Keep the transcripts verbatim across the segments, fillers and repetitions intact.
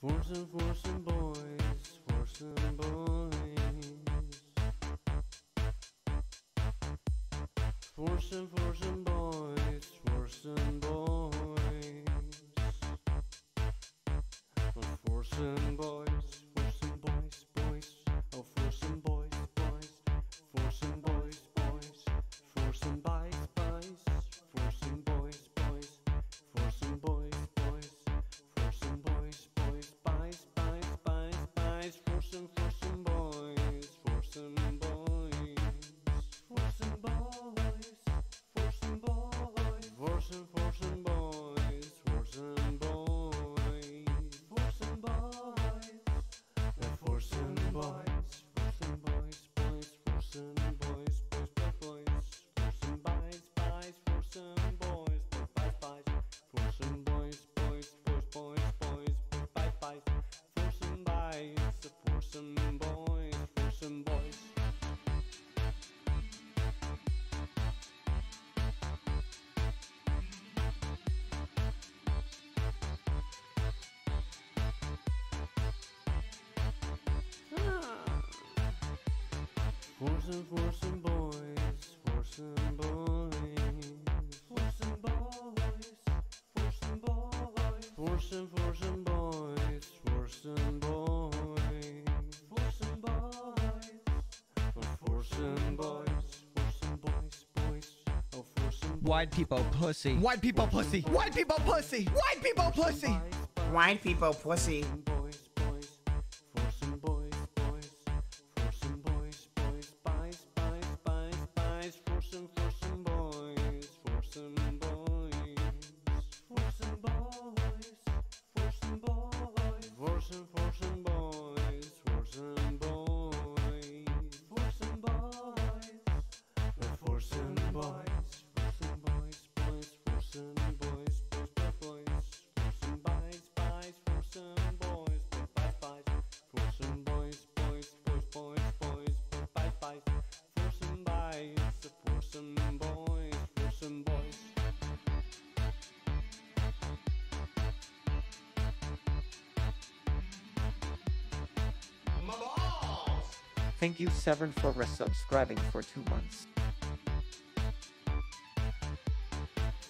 For some, for some boys, for some boys. For some, for some boys, for some boys. Oh, for some boys, for some boys, boys. Oh, for some boys, boys. For some boys, boys. For some boys, boys. For some boys, boys. For some boys, boys. For some boys, boys. Boys, boys, boys, boys. For some, for some boys. For some boys. For some boys. For some boys. For some, for some boys. For some boys. For some boys. For some boys. For some boys, boys. For some boys, boys, boys. For some boys, boys. For some boys, boys, boys. For some boys, boys, boys, boys, boys, boys, boys. For some boys. For some boys. For some boys. For some, for some boys, for some boys. For some boys, for some boys. For some, for some boys, for some boys. For some boys. Oh, for some boys, for some boys, boys. Oh, for some Widepeepo pussy. Widepeepo pussy. Widepeepo pussy. Widepeepo pussy. Widepeepo pussy. Boys, boys. For some boys. For some, for some boys, for some boys, for some boys, for some boys, for some, for some boys, for some boys, for some boys, for some boys, for some boys, boys, for some boys, boys, boys, for some boys, boys, for some boys, boys, boys, for some boys, boys, boys, boys, boys, boys, boys, for some boys. For some boys, for some boys. Thank you, Severn, for resubscribing for two months.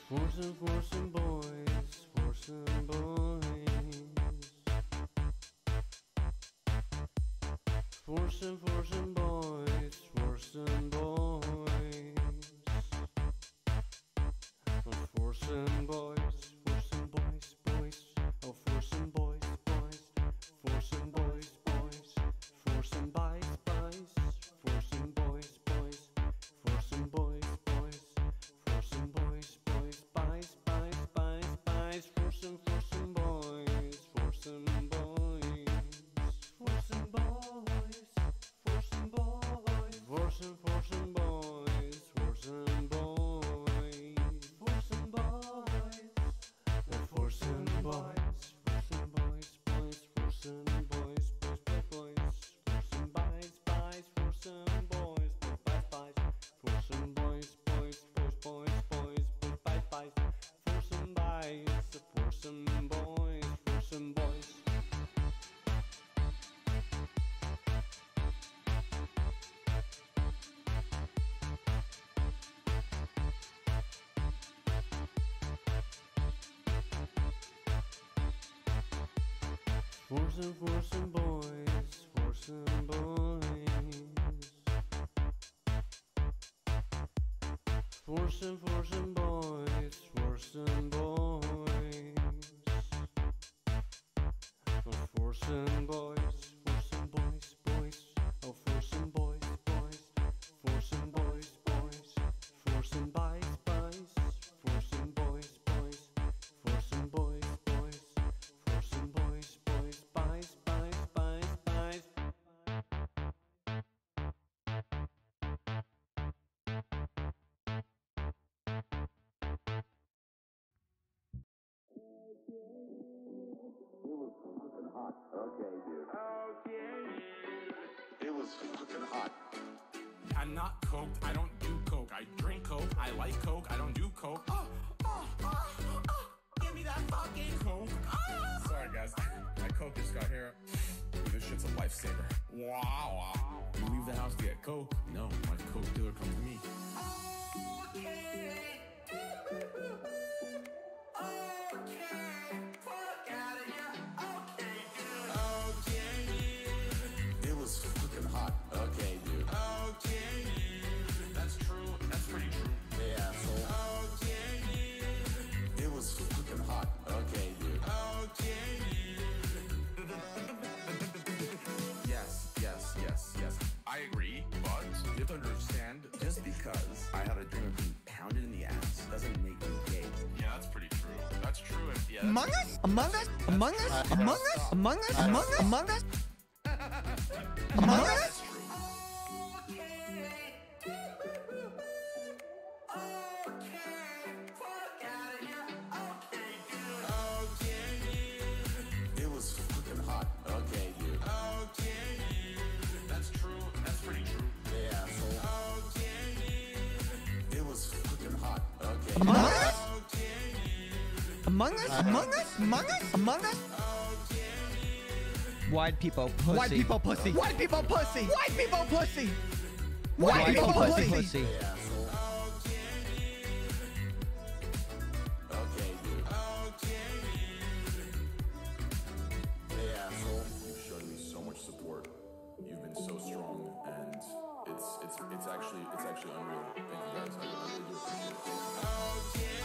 For some, for some boys, for some boys. For some, for some boys, for some boys. For some boys, for some boys, boys. Oh, for some boys, boys. For some boys, boys. For some boys, boys. For some boys, boys. For some boys, boys. For some boys, boys. Boys, boys, boys, boys. For some, for some boys. For some boys. For some boys. For some boys. For some, for some boys. For some boys. For some boys, for some boys, boys, for some boys, boys, boys, for some boys, boys, for some boys, boys, boys, for some boys, boys, boys, boys, boys, boys, boys, for some boys, for some boys, for some boys. For some, for some boys, for some boys. For some, for some boys, for some boys. Oh, for some boys, for some boys, boys. Oh, for some boys, boys. For some boys, boys. For some boys, boys. For some boys, boys. For some boys. Okay, dude. Okay. It was fucking hot. I'm not coked. I don't do coke. I drink coke. I like coke. I don't do coke. Oh, oh, oh, oh. Give me that fucking coke. Oh. Sorry, guys. My coke is wife said, wow, you leave the house to get coke? No, my coke dealer comes to me. Okay. Okay. Fuck out of here. Okay, dude. It was fucking hot. Okay, dude. Okay, dude. That's true. That's pretty true. Yeah, so. Okay, dude. It was fucking hot. Okay, dude. Okay, dude. Yes, yes, yes, yes. I agree, but you have to understand, just because I had a dream of being pounded in the ass doesn't make me gay. Yeah, that's pretty true. That's true. And yeah, Among Us? Among Us? Among Us? Among Us? Among Us? Among Us? Among Us? Among Us? Among Us? Among Us? Among Us? Among Us? Among Us? Widepeepo pussy. Widepeepo pussy. Widepeepo pussy. Widepeepo pussy. Widepeepo pussy. Pussy. You've shown me so much support. You've been so strong, and it's it's it's actually it's actually unreal. Thank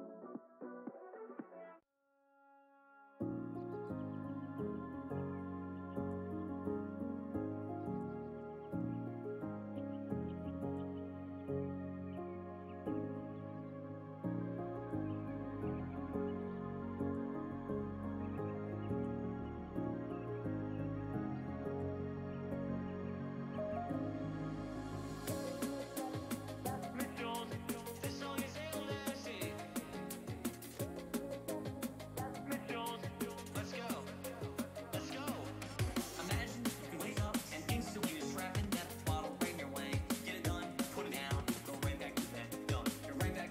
you guys. I really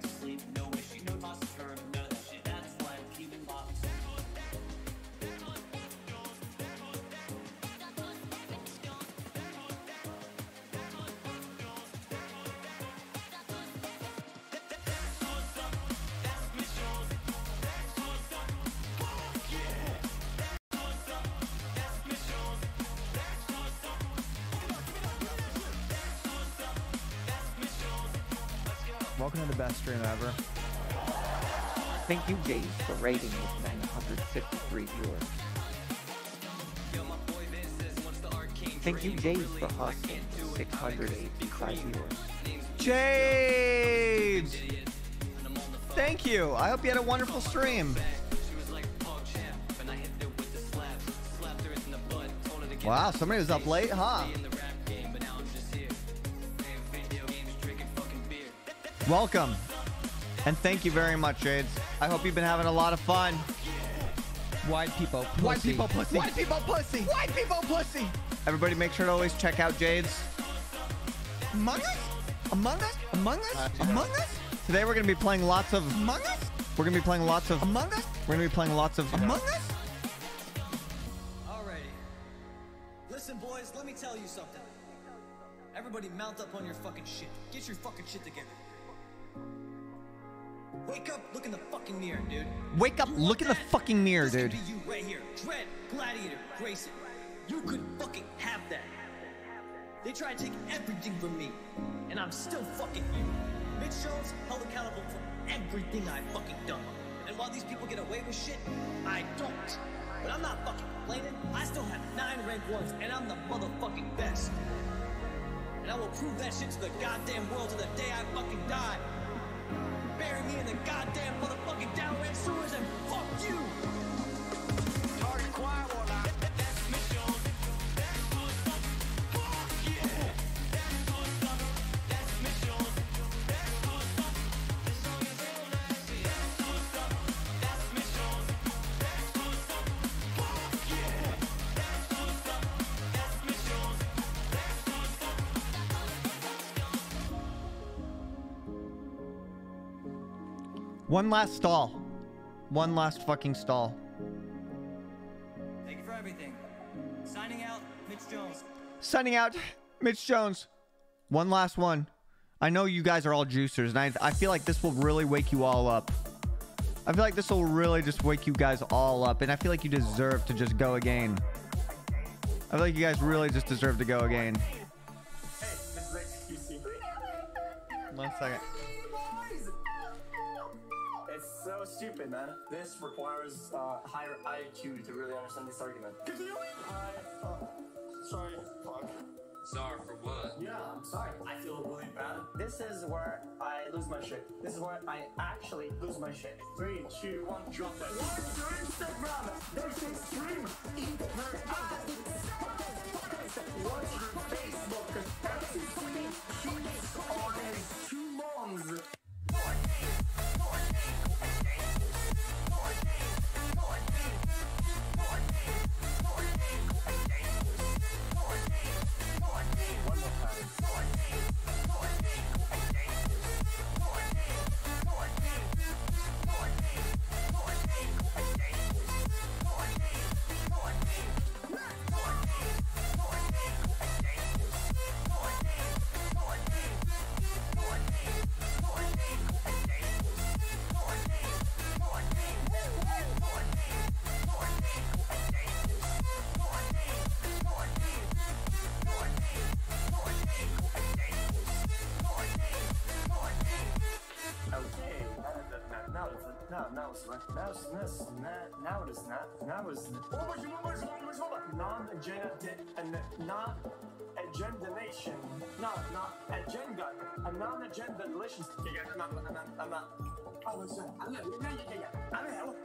do appreciate it. Welcome to the best stream ever. Thank you, Jace, for rating with nine hundred fifty-three viewers. Thank you, Jace, for hosting six hundred eighty-five viewers. Jade! Thank you! I hope you had a wonderful stream. Wow, somebody was up late, huh? Welcome, and thank you very much, Shades. I hope you've been having a lot of fun. Widepeepo pussy. Widepeepo pussy. Widepeepo pussy. Widepeepo pussy. Everybody, make sure to always check out Jade's. Among Us? Among Us? Among Us? Among Us? Today we're gonna be playing lots of Among Us. We're gonna be playing lots of Among Us. We're gonna be playing lots of Among Us. Alrighty. Listen, boys, let me tell you something. Everybody, mount up on your fucking shit. Get your fucking shit together. Wake up, look in the fucking mirror, dude. Wake up, look in the fucking mirror, dude. This could be you right here. Dread, Gladiator, Grayson. You could fucking have that. They tried to take everything from me, and I'm still fucking you. Mitch Jones held accountable for everything I've fucking done. And while these people get away with shit, I don't. But I'm not fucking complaining. I still have nine rank ones, and I'm the motherfucking best. And I will prove that shit to the goddamn world to the day I fucking die. Bury me in the goddamn motherfucking downrank sewers, and fuck you! Target quiet one night. That's Mitch Jones. That's good stuff. Fuck yeah! That's good stuff. That's Mitch Jones. That's good stuff. This song is so nice. That's good stuff. That's Mitch Jones. That's good stuff. Fuck yeah! That's good stuff. That's Mitch Jones. That's good stuff. One last stall. One last fucking stall. Thank you for everything. Signing out, Mitch Jones. Signing out, Mitch Jones. One last one. I know you guys are all juicers, and I, I feel like this will really wake you all up. I feel like this will really just wake you guys all up, and I feel like you deserve to just go again. I feel like you guys really just deserve to go again. Hey, this is X Q C. One second. So stupid, man. This requires uh, higher I Q to really understand this argument. Could you I, uh, sorry, fuck. Sorry for what? Yeah, I'm sorry. I feel really bad. This is where I lose my shit. This is where I actually lose my shit. Three, two, one, drop it. What's your Instagram? There's a stream in her eyes. What's your Facebook? That's sweet. She's already two moms. Now it's not. Now it's not. Now it is not. Now it's not. Non-agenda and non-agenda nation. No, not agenda. A non-agenda relation. I'm not. I'm not. Oh, listen. I'm not. I'm not.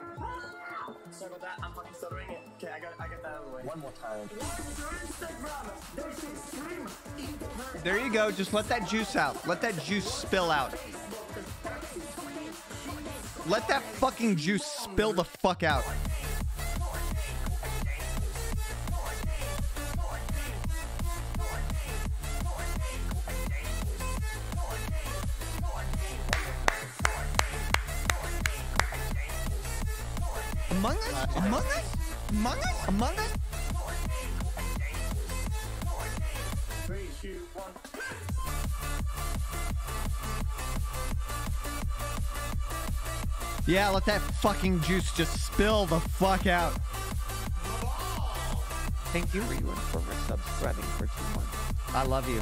Circle that. I'm fucking stuttering it. Okay, I got. I got that out of the way. One more time. There you go. Just let that juice out. Let that juice spill out. Let that fucking juice spill the fuck out. Among Us? Among Us? Among Us? Among Us? Three, two, one. Yeah, let that fucking juice just spill the fuck out. Thank you, Rewan, for subscribing for two months. I love you.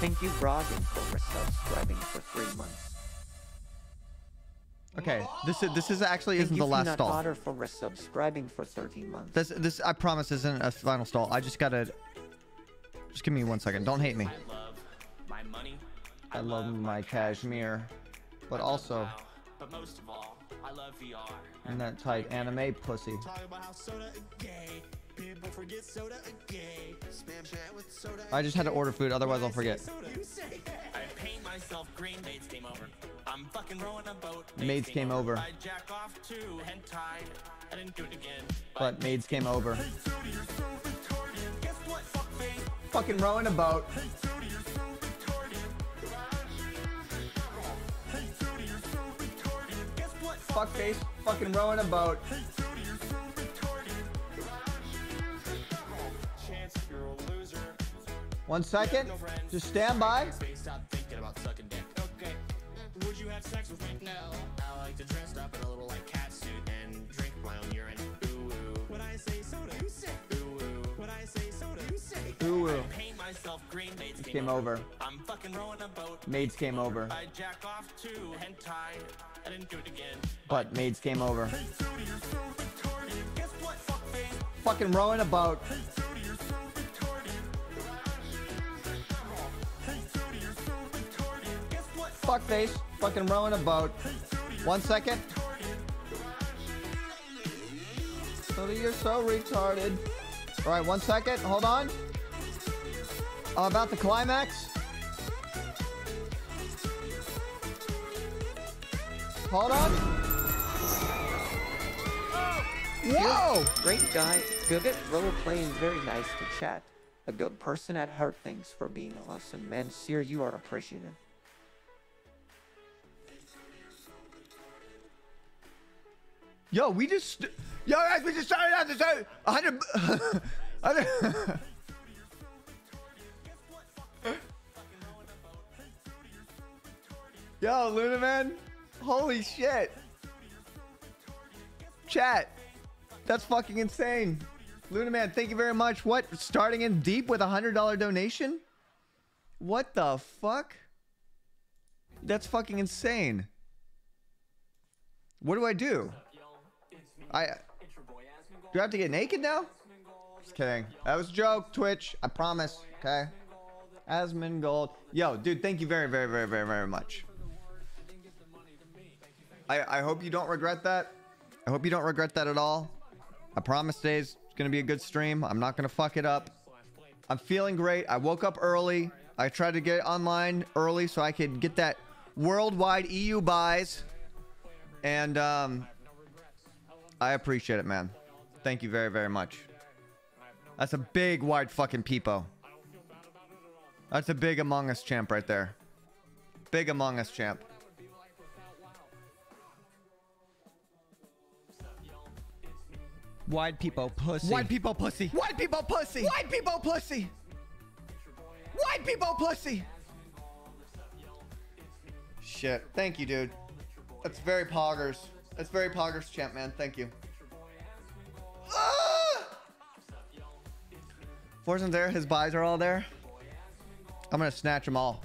Thank you, Brogan, for subscribing for three months. Okay, this is this is actually isn't the last stall. Thank you, Nutbutter, for subscribing for thirteen months. This this I promise isn't a final stall. I just gotta. Just give me one second. Don't hate me. Money. I, I love, love my cashmere, but also, wow. But most of all, I love V R and that tight anime pussy. I just had to order food, otherwise I'll forget. I paint myself green. Maids came over. I'm fucking rowing a boat. Maids came over. I jack off too and tied. I didn't do it again. But maids came over. Hey, Jody, you're so retarded. Guess what? Fuck me. Fucking rowing a boat. Hey, Jody, you're so fuckface, fucking rowing a boat. One second, just stand by. Would you have sex with me? No. I like to dress up in a little like cat suit and drink my own urine. Ooh, ooh. When I say soda, you say ooh, ooh. When I say soda, you say ooh, ooh. myself green. Maids came, came over. over. I'm fucking rowing a boat. Maids came over. I jack off to hentai. I didn't do it again. But maids came over. Hey, Tony, you're so retarded. Guess what, fuckface? Fucking rowing a boat. Hey, Tony, you're so retarded. Hey, Tony, you're so retarded. Guess what, fuckface? Fuck fucking rowing a boat. Hey, Tony, one second. Tony, you're so retarded. All right, one second. Hold on. Uh, about the climax. Hold on. Whoa! Great guy. Good at role-playing, very nice to chat. A good person at heart. Thanks for being awesome, man. Sir, you are appreciated. Yo, we just... Yo, guys, we just started out this out. one hundred... Yo, Luna Man. Holy shit. Chat. That's fucking insane. Luna Man, thank you very much. What? Starting in deep with a one hundred dollar donation? What the fuck? That's fucking insane. What do I do? I... Do I have to get naked now? Just kidding. That was a joke, Twitch. I promise. Okay. Asmongold. Yo, dude, thank you very, very, very, very, very much. I, I hope you don't regret that. I hope you don't regret that at all. I promise today's going to be a good stream. I'm not going to fuck it up. I'm feeling great. I woke up early. I tried to get online early so I could get that worldwide E U buys. And, um... I appreciate it, man. Thank you very, very much. That's a big wide fucking peepo. That's a big Among Us champ right there. Big Among Us champ. Widepeepo pussy. Widepeepo pussy. Widepeepo pussy. Widepeepo pussy. Widepeepo pussy. Shit. Thank you, dude. That's very poggers. That's very poggers champ, man. Thank you. Ah! Fortune's there. His buys are all there. I'm going to snatch them all.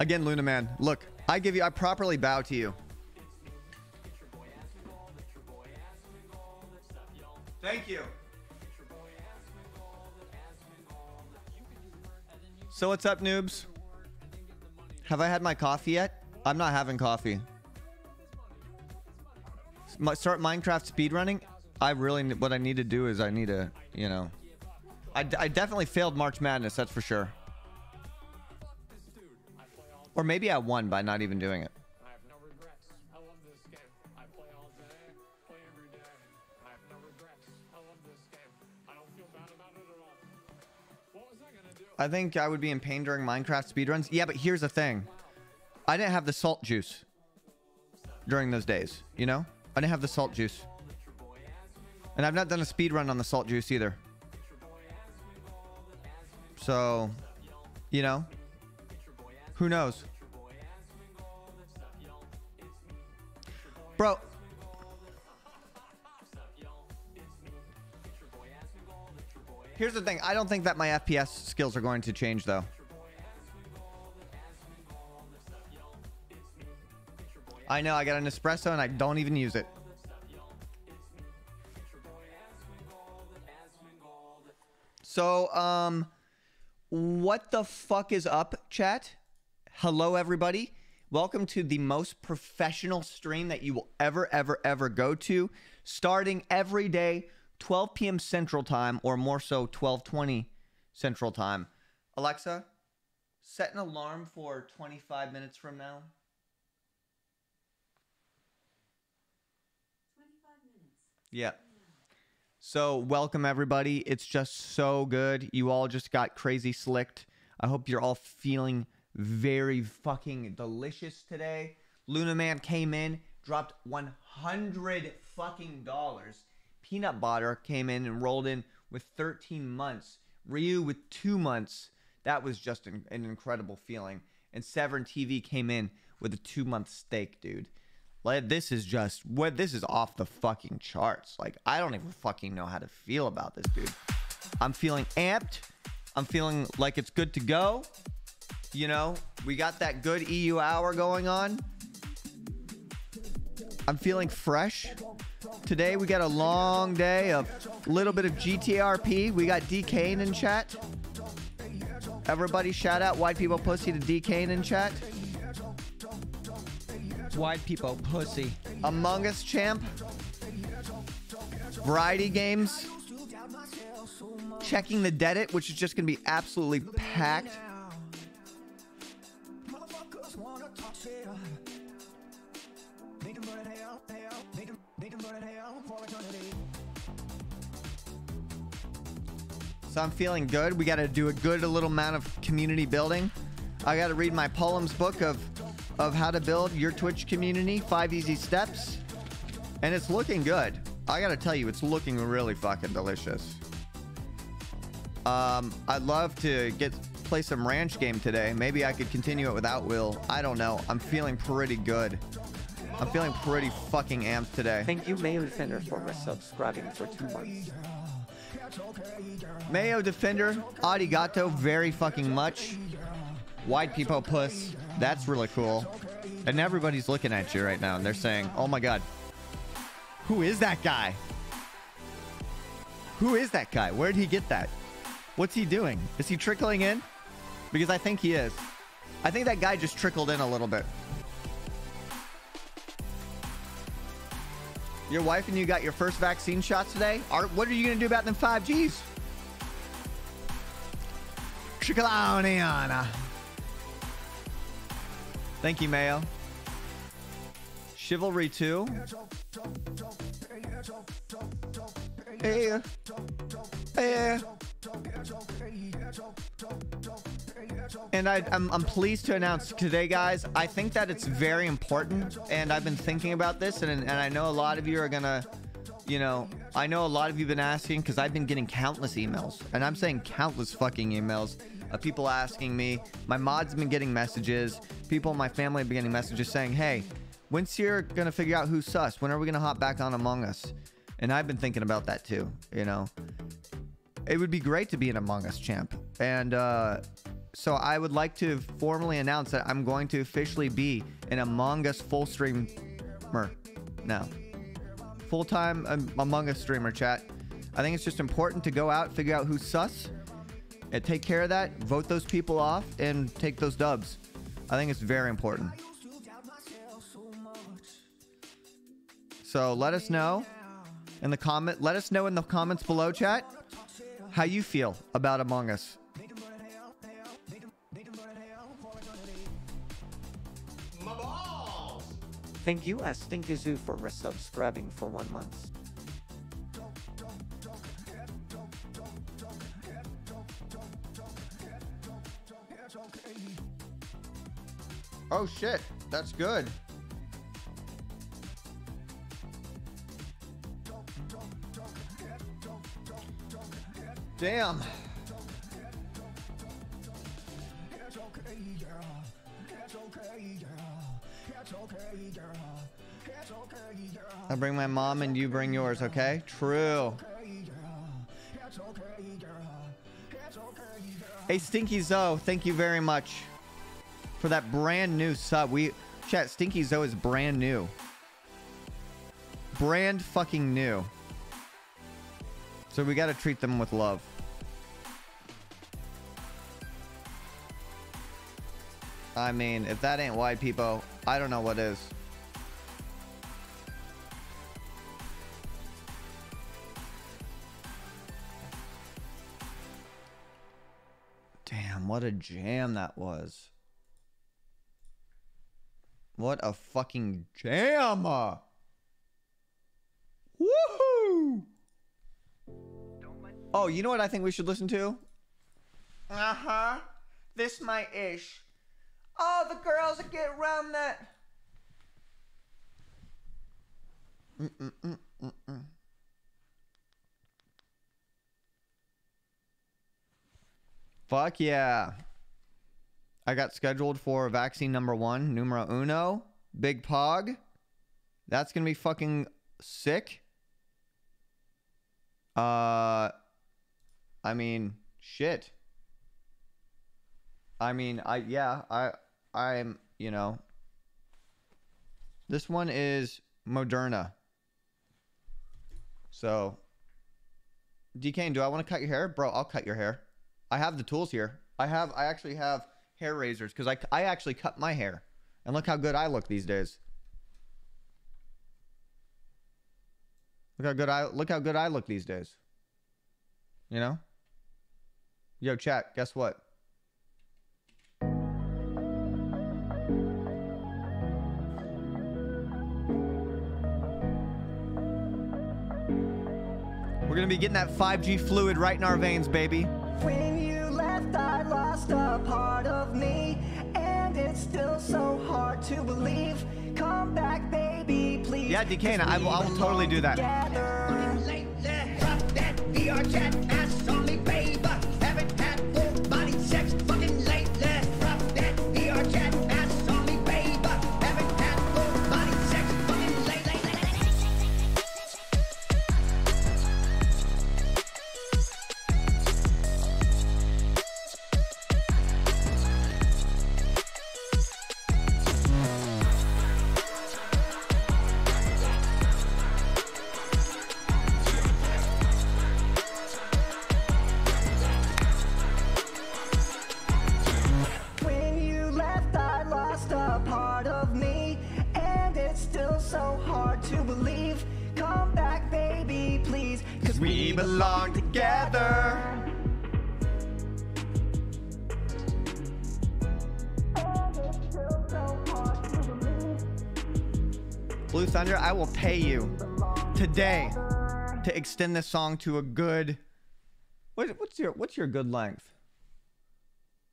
Again, Luna Man. Look, I give you, I properly bow to you. Thank you. So what's up, noobs? Have I had my coffee yet? I'm not having coffee. Start Minecraft speedrunning? I really, what I need to do is I need to, you know, I, d I definitely failed March Madness, that's for sure. Or maybe I won by not even doing it. I have no regrets. I love this game. I play all day, play every day. I have no regrets. I love this game. I don't feel bad about it at all. What was I gonna do? I think I would be in pain during Minecraft speedruns. Yeah, but here's the thing. I didn't have the salt juice during those days, you know? I didn't have the salt juice. And I've not done a speed run on the salt juice either. So, you know, who knows? Bro. Here's the thing. I don't think that my F P S skills are going to change, though. I know, I got an espresso and I don't even use it. So, um, what the fuck is up, chat? Hello, everybody. Welcome to the most professional stream that you will ever, ever, ever go to. Starting every day, twelve p m Central Time, or more so, twelve twenty Central Time. Alexa, set an alarm for twenty-five minutes from now. Yeah. So welcome everybody. It's just so good. You all just got crazy slicked. I hope you're all feeling very fucking delicious today. Luna Man came in, dropped one hundred fucking dollars. Peanut Butter came in and rolled in with thirteen months. Ryu with two months. That was just an, an incredible feeling. And Severn T V came in with a two-month stake, dude. Like, this is just what this is off the fucking charts. Like, I don't even fucking know how to feel about this, dude. I'm feeling amped. I'm feeling like it's good to go. You know, we got that good E U hour going on. I'm feeling fresh. Today we got a long day of a little bit of G T R P. We got D K in chat. Everybody shout out Widepeepo Pussy to D K in chat. Widepeepo Pussy. Among Us champ. Variety games. Checking the Dedit, which is just going to be absolutely packed. So I'm feeling good. We got to do a good little amount of community building. I got to read my Polem's book of, of how to build your Twitch community. Five easy steps. And it's looking good. I got to tell you, it's looking really fucking delicious. Um, I'd love to get play some ranch game today. Maybe I could continue it without Will. I don't know. I'm feeling pretty good. I'm feeling pretty fucking amped today. Thank you, Mayo Defender, for subscribing for two months. Mayo Defender, arigato very fucking much. Widepeepo Puss. That's really cool. And everybody's looking at you right now and they're saying, oh my god. Who is that guy? Who is that guy? Where'd he get that? What's he doing? Is he trickling in? Because I think he is. I think that guy just trickled in a little bit. Your wife and you got your first vaccine shots today? Are, what are you going to do about them five Gs? Chicaloniana. Thank you, Mayo. Chivalry two. Hey. Hey. And I, I'm, I'm pleased to announce today, guys, I think that it's very important, and I've been thinking about this, and, and I know a lot of you are gonna, you know, I know a lot of you have been asking, because I've been getting countless emails, and I'm saying countless fucking emails of people asking me. My mods have been getting messages, people in my family have been getting messages saying, hey, when's you're gonna figure out who's sus? When are we gonna hop back on Among Us? And I've been thinking about that too, you know. It would be great to be an Among Us champ. And uh, so I would like to formally announce that I'm going to officially be an Among Us full streamer now. Full-time um, Among Us streamer, chat. I think it's just important to go out, figure out who's sus, and take care of that, vote those people off, and take those dubs. I think it's very important. So let us know in the comment. Let us know in the comments below, chat, how you feel about Among Us. Thank you, Astinkazoo, for resubscribing for one month. Oh shit, that's good. Damn. I bring my mom and you bring yours, okay? True. Hey, Stinky Zoe, thank you very much for that brand new sub. We chat, Stinky Zoe is brand new. Brand fucking new. So we gotta treat them with love. I mean, if that ain't Widepeepo, I don't know what is. Damn, what a jam that was. What a fucking jam! Woohoo! Oh, you know what I think we should listen to? Uh-huh. This my ish. Oh, the girls that get around that. Mm -mm -mm -mm -mm. Fuck yeah. I got scheduled for vaccine number one, numero uno, Big Pog. That's going to be fucking sick. Uh, I mean, shit. I mean, I yeah, I I'm you know. This one is Moderna. So, D K, do I want to cut your hair, bro? I'll cut your hair. I have the tools here. I have I actually have hair razors because I I actually cut my hair, and look how good I look these days. Look how good I look how good I look these days. You know? Yo, chat, guess what? We're gonna be getting that five G fluid right in our veins, baby. When you left, I lost a part of me, and it's still so hard to believe. Come back, baby, please. Yeah, D K, I will, I will totally do that. I will pay you today to extend this song to a good what, what's your what's your good length?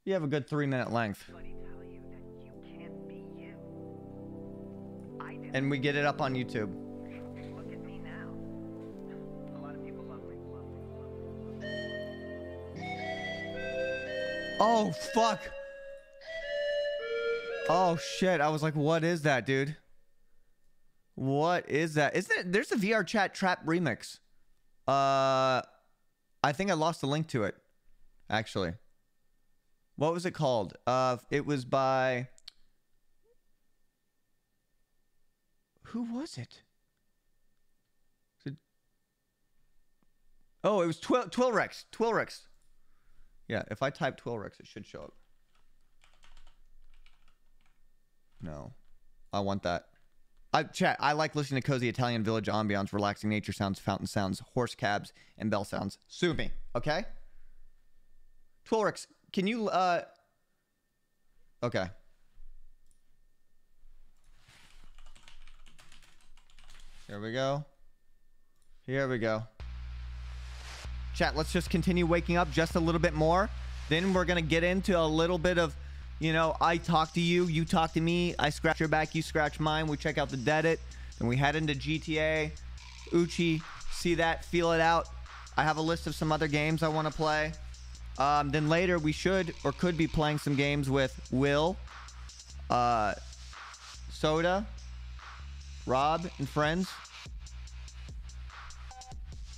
You have a good three minute length, and we get it up on YouTube. Look at me now. A lot of people love me, love me, love me. Oh fuck! Oh shit! I was like, what is that, dude? What is that? Isn't it? There's a V R chat trap remix. Uh, I think I lost the link to it, actually. What was it called? Uh, it was by. Who was it? Oh, it was Twil Twilrex. Twilrex. Yeah, if I type Twilrex, it should show up. No, I want that. I, chat, I like listening to cozy Italian village ambiance, relaxing nature sounds, fountain sounds, horse cabs, and bell sounds. Sue me, okay? Twilrex, can you, uh... okay. Here we go. Here we go. Chat, let's just continue waking up just a little bit more. Then we're gonna get into a little bit of... You know, I talk to you, you talk to me, I scratch your back, you scratch mine, we check out the Deadit, then we head into G T A, Uchi, see that, feel it out. I have a list of some other games I want to play. Um, then later we should or could be playing some games with Will, uh, Soda, Rob, and friends.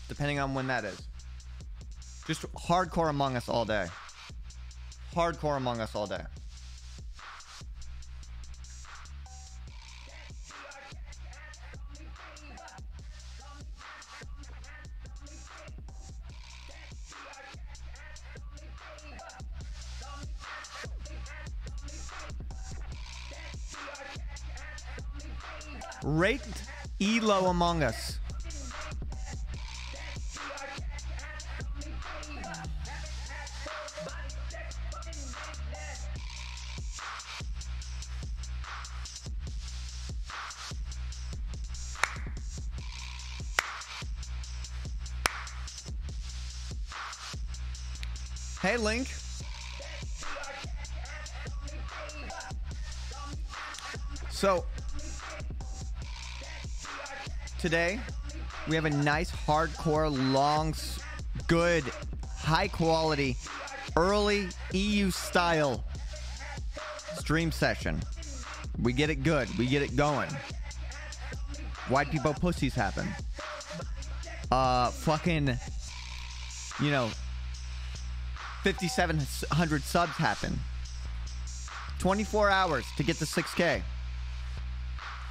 Depending on when that is. Just hardcore Among Us all day. Hardcore Among Us all day. Raked Elo Among Us. Hey, Link. So, today, we have a nice, hardcore, long, good, high-quality, early E U-style stream session. We get it good. We get it going. Widepeepo pussies happen. Uh, fucking, you know... fifty-seven hundred subs happen. twenty-four hours to get to six K.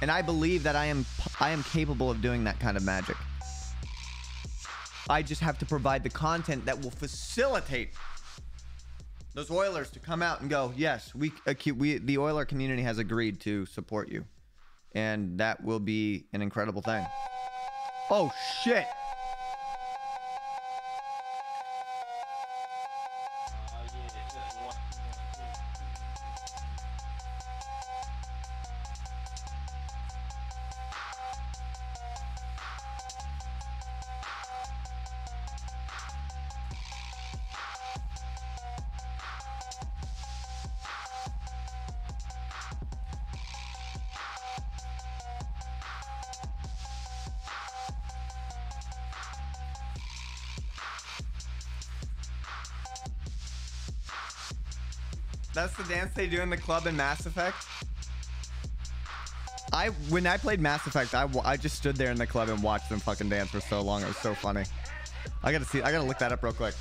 And I believe that I am I am capable of doing that kind of magic. I just have to provide the content that will facilitate those Oilers to come out and go, yes, we, we the Oiler community has agreed to support you. And that will be an incredible thing. Oh, shit. That's the dance they do in the club in Mass Effect. I when I played Mass Effect, I, I just stood there in the club and watched them fucking dance for so long. It was so funny. I gotta see. I gotta look that up real quick.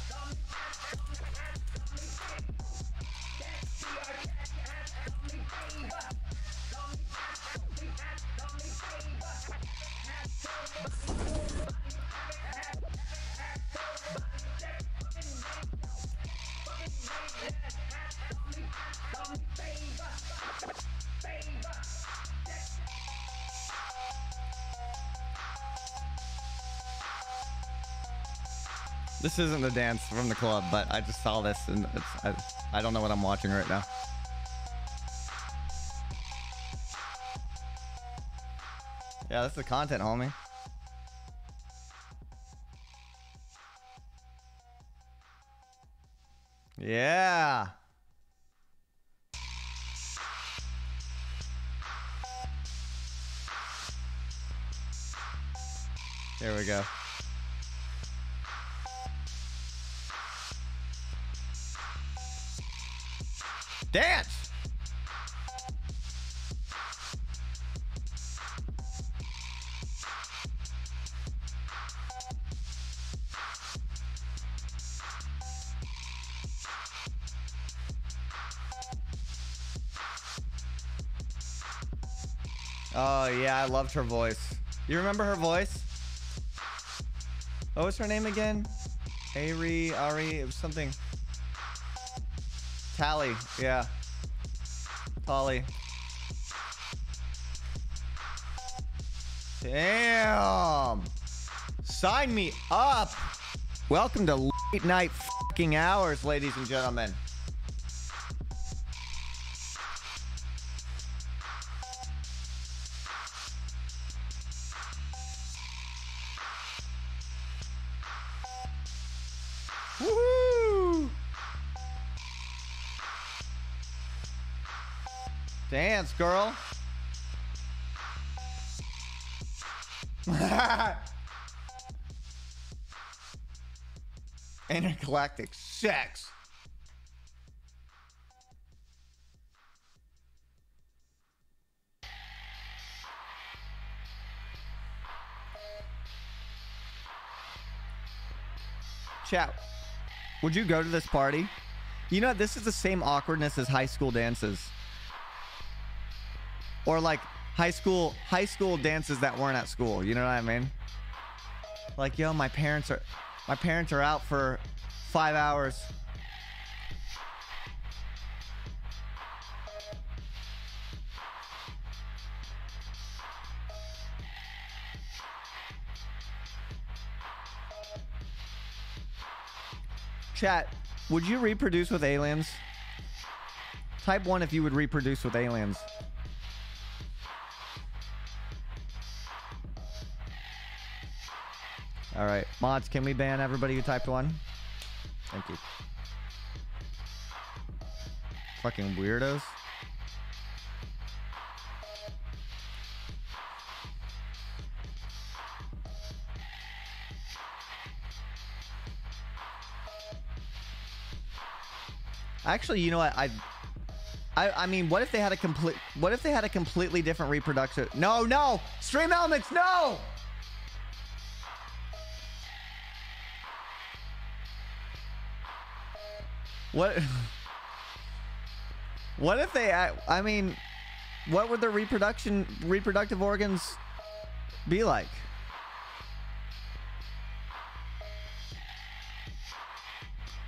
This isn't the dance from the club, but I just saw this and it's, I, I don't know what I'm watching right now. Yeah, that's the content, homie. Yeah. There we go. Dance! Oh, yeah, I loved her voice. You remember her voice? What was her name again? Ari, Ari, it was something. Tally, yeah. Tally. Damn. Sign me up. Welcome to late night fucking hours, ladies and gentlemen. Dance, girl. Intergalactic sex. Chat, would you go to this party? You know, this is the same awkwardness as high school dances. Or like high school, high school dances that weren't at school. You know what I mean? Like, yo, my parents are, my parents are out for five hours. Chat, would you reproduce with aliens? Type one if you would reproduce with aliens. All right, mods, can we ban everybody who typed one? Thank you. Fucking weirdos. Actually, you know what? I, I, I mean, what if they had a complete? What if they had a completely different reproduction? No, no, Stream Elements, no. What? What if they, I, I mean, what would their reproduction, reproductive organs be like?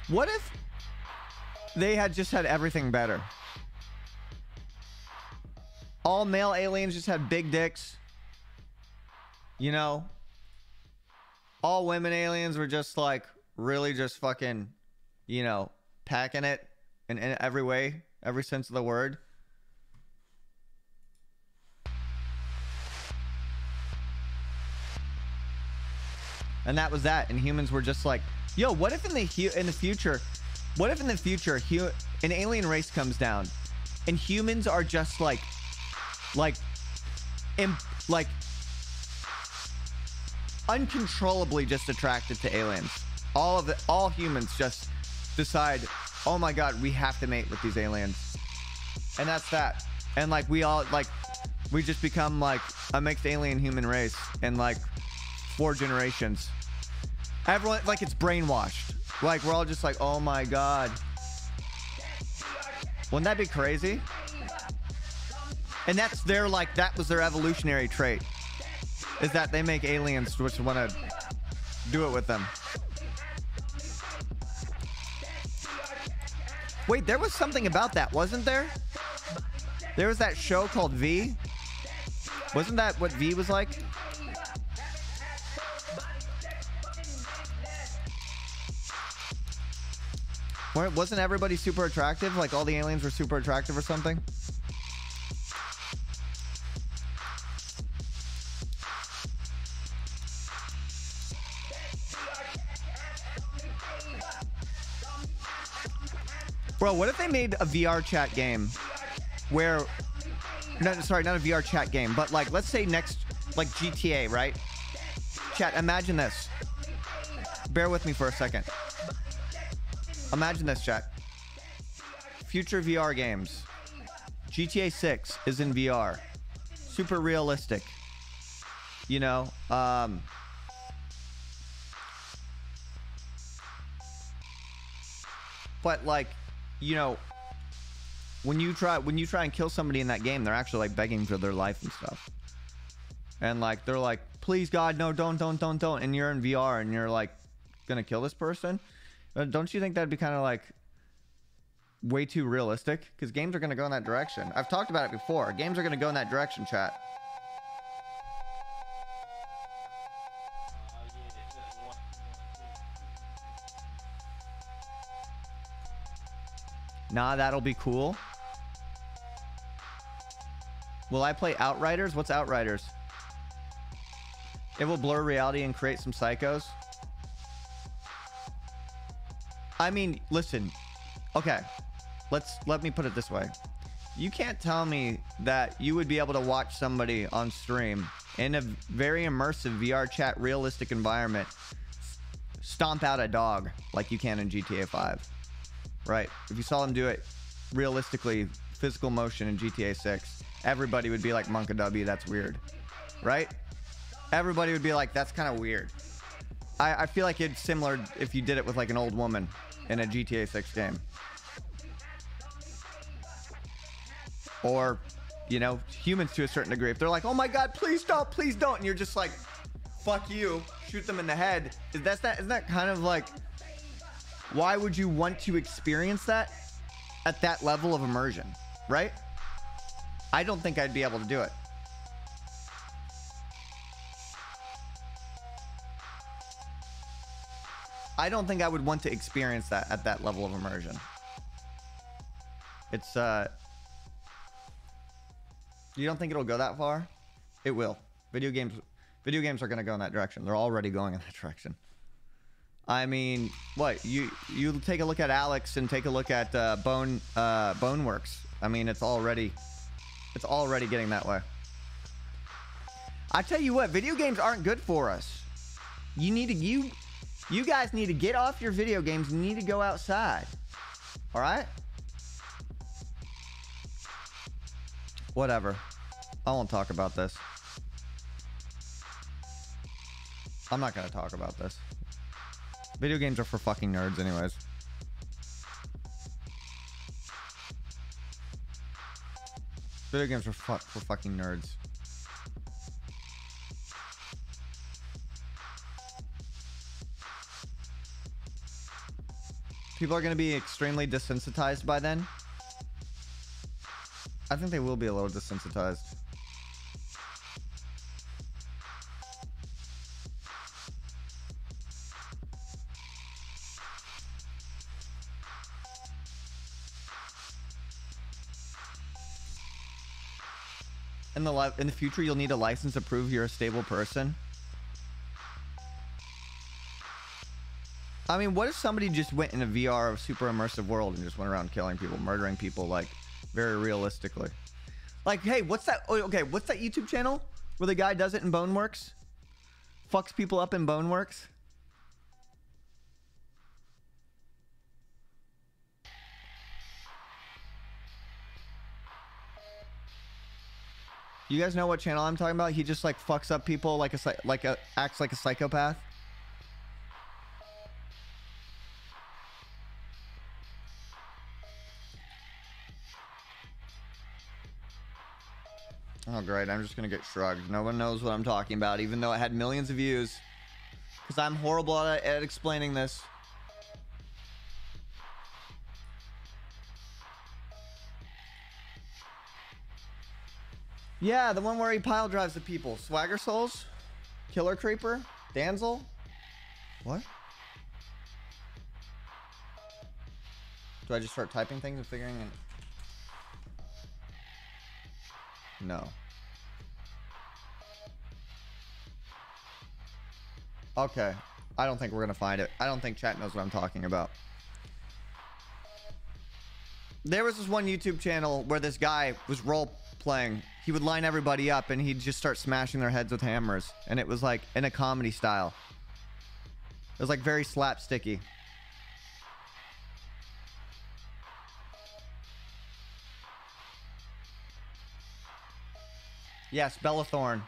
What if they had just had everything better? All male aliens just had big dicks. You know? All women aliens were just like, really just fucking, you know, packing it in, in every way, every sense of the word. And that was that, and humans were just like, yo, what if in the hu in the future, what if in the future hu an alien race comes down and humans are just like, like, imp like uncontrollably just attracted to aliens. All of the, all humans just decide, oh my God, we have to mate with these aliens. And that's that. And like, we all like, we just become like a mixed alien human race in like four generations. Everyone, like, it's brainwashed. Like, we're all just like, oh my God. Wouldn't that be crazy? And that's their, like, that was their evolutionary trait, is that they make aliens which want to do it with them. Wait, there was something about that, wasn't there? There was that show called V. Wasn't that what V was like? Weren't, wasn't everybody super attractive? Like, all the aliens were super attractive or something? Bro, what if they made a V R chat game where, no, sorry, not a V R chat game, but like, let's say next, like G T A, right? Chat, imagine this. Bear with me for a second. Imagine this, chat. Future V R games. G T A six is in V R. Super realistic. You know, um... but like, you know, when you try when you try and kill somebody in that game, they're actually like begging for their life and stuff, and like they're like, please God, no, don't, don't, don't, don't. And you're in V R and you're like gonna kill this person. Don't you think that'd be kind of like way too realistic? Because games are gonna go in that direction. I've talked about it before. Games are gonna go in that direction, chat. Nah, that'll be cool. Will I play Outriders? What's Outriders? It will blur reality and create some psychos. I mean, listen. Okay. Let's let me put it this way. You can't tell me that you would be able to watch somebody on stream in a very immersive V R chat realistic environment stomp out a dog like you can in G T A five. Right, if you saw them do it realistically, physical motion in G T A six, everybody would be like, Monka W, that's weird, right? Everybody would be like, that's kind of weird. I, I feel like it's similar if you did it with like an old woman in a G T A six game. Or, you know, humans to a certain degree. If they're like, oh my God, please don't, please don't. And you're just like, fuck you, shoot them in the head. That's not, isn't that kind of like... why would you want to experience that at that level of immersion, right? I don't think I'd be able to do it. I don't think I would want to experience that at that level of immersion. It's, uh... you don't think it'll go that far? It will. Video games, video games are gonna go in that direction. They're already going in that direction. I mean, what you you take a look at Alex and take a look at uh, Bone uh, Boneworks. I mean, it's already it's already getting that way. I tell you what, video games aren't good for us. You need to you you guys need to get off your video games. You need to go outside. All right. Whatever. I won't talk about this. I'm not gonna talk about this. Video games are for fucking nerds anyways. Video games are fu- for fucking nerds. People are going to be extremely desensitized by then. I think they will be a little desensitized. In the li- in the future, you'll need a license to prove you're a stable person. I mean, what if somebody just went in a V R of super immersive world and just went around killing people, murdering people, like, very realistically? Like, hey, what's that? Oh, okay, what's that YouTube channel where the guy does it in Boneworks? Fucks people up in Boneworks? You guys know what channel I'm talking about? He just, like, fucks up people, like a, like a, acts like a psychopath. Oh, great. I'm just going to get shrugged. No one knows what I'm talking about, even though it had millions of views. Because I'm horrible at, at explaining this. Yeah, the one where he pile drives the people. Swagger Souls? Killer Creeper? Danzel? What? Do I just start typing things and figuring it out? No. Okay. I don't think we're going to find it. I don't think chat knows what I'm talking about. There was this one YouTube channel where this guy was role-playing. He would line everybody up and he'd just start smashing their heads with hammers. And it was like in a comedy style. It was like very slapsticky. Yes, Bellathorn.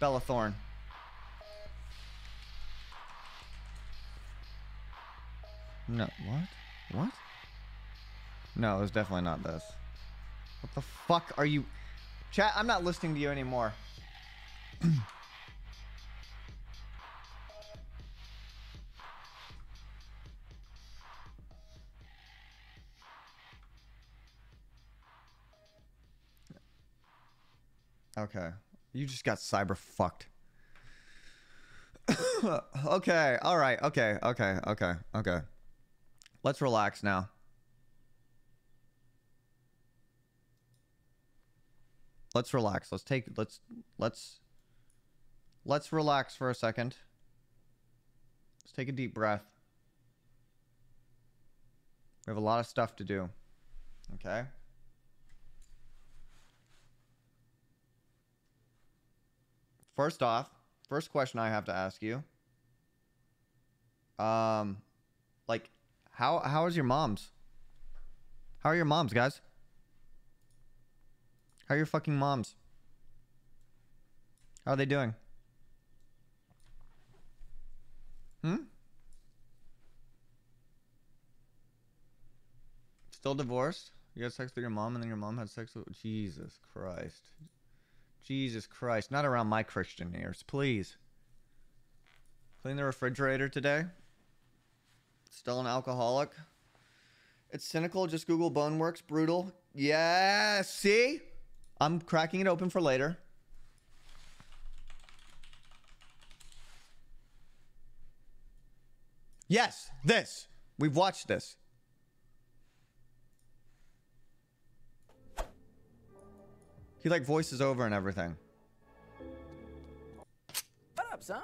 Bellathorn. No, what? What? No, it was definitely not this. What the fuck are you... Chat, I'm not listening to you anymore. Okay, you just got cyber fucked. Okay, all right, okay, okay, okay, okay. Let's relax now. Let's relax. Let's take. Let's let's let's relax for a second. Let's take a deep breath. We have a lot of stuff to do. Okay. First off, first question I have to ask you. Um, like, how how is your mom's? How are your moms, guys? How are your fucking moms? How are they doing? Hmm? Still divorced? You had sex with your mom and then your mom had sex with... Jesus Christ. Jesus Christ, not around my Christian ears, please. Clean the refrigerator today. Still an alcoholic. It's cynical, just Google Boneworks, brutal. Yeah, see? I'm cracking it open for later. Yes, this. We've watched this. He, like, voices over and everything. What up, son?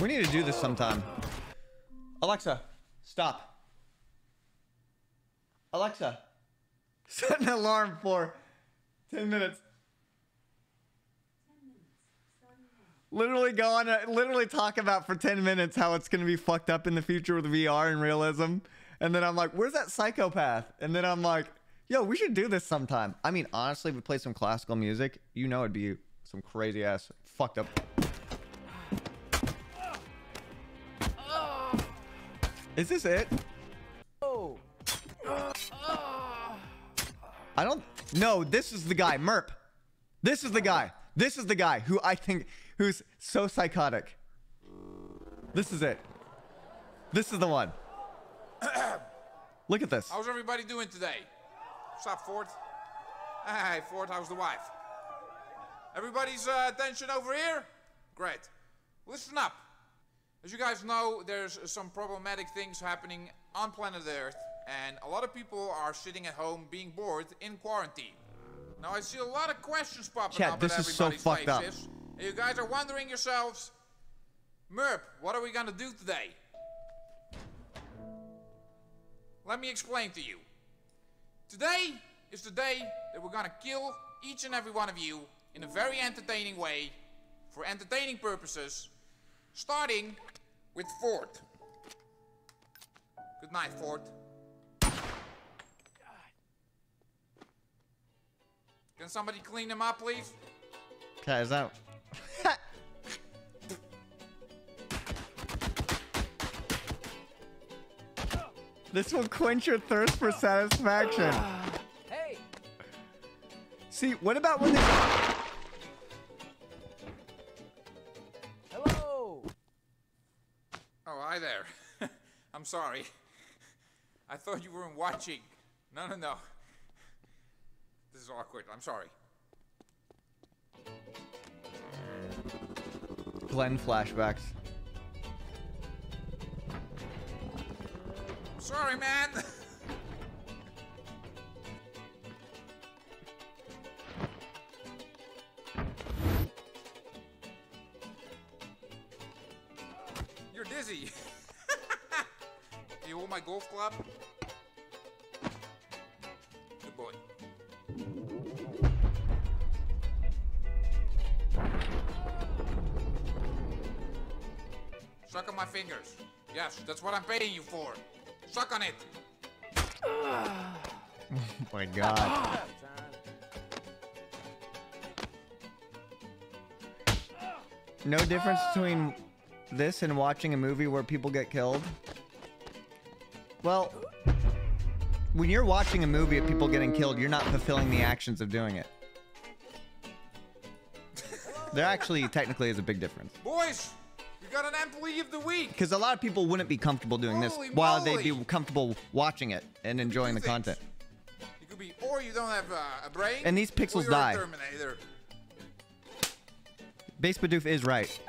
We need to do this sometime. Alexa, stop. Alexa, set an alarm for ten minutes. Literally go on, a, literally talk about for ten minutes how it's going to be fucked up in the future with V R and realism. And then I'm like, where's that psychopath? And then I'm like, yo, we should do this sometime. I mean, honestly, if we play some classical music, you know it'd be some crazy ass fucked up. Is this it? Oh. Uh, uh. I don't. No, this is the guy, Merp. This is the guy. This is the guy who I think who's so psychotic. This is it. This is the one. Look at this. How's everybody doing today? What's up, Ford? Hey, Ford, how's the wife? Everybody's uh, attention over here? Great. Listen up. As you guys know, there's some problematic things happening on planet Earth, and a lot of people are sitting at home being bored in quarantine. Now, I see a lot of questions popping Chat, up this at is everybody's so fucked faces. Up. And you guys are wondering yourselves, Merp, what are we gonna do today? Let me explain to you. Today is the day that we're gonna kill each and every one of you in a very entertaining way, for entertaining purposes, starting with Ford. Good night, Ford. Can somebody clean him up, please? Okay, is that... This will quench your thirst for satisfaction. Hey. See, what about when they... Hi there. I'm sorry. I thought you weren't watching. No, no, no. This is awkward. I'm sorry. Glenn flashbacks. I'm sorry, man. You're dizzy. You hold my golf club? Good boy. Suck on my fingers. Yes, that's what I'm paying you for. Suck on it. Oh my god. No difference between this and watching a movie where people get killed. Well, when you're watching a movie of people getting killed, you're not fulfilling the actions of doing it. There actually technically is a big difference. Boys, we got an employee of the week. Because a lot of people wouldn't be comfortable doing Holy this moly. While they'd be comfortable watching it and enjoying the content. It could be, or you don't have uh, a brain. And these pixels or you're die. A Terminator. Base Badoof is right.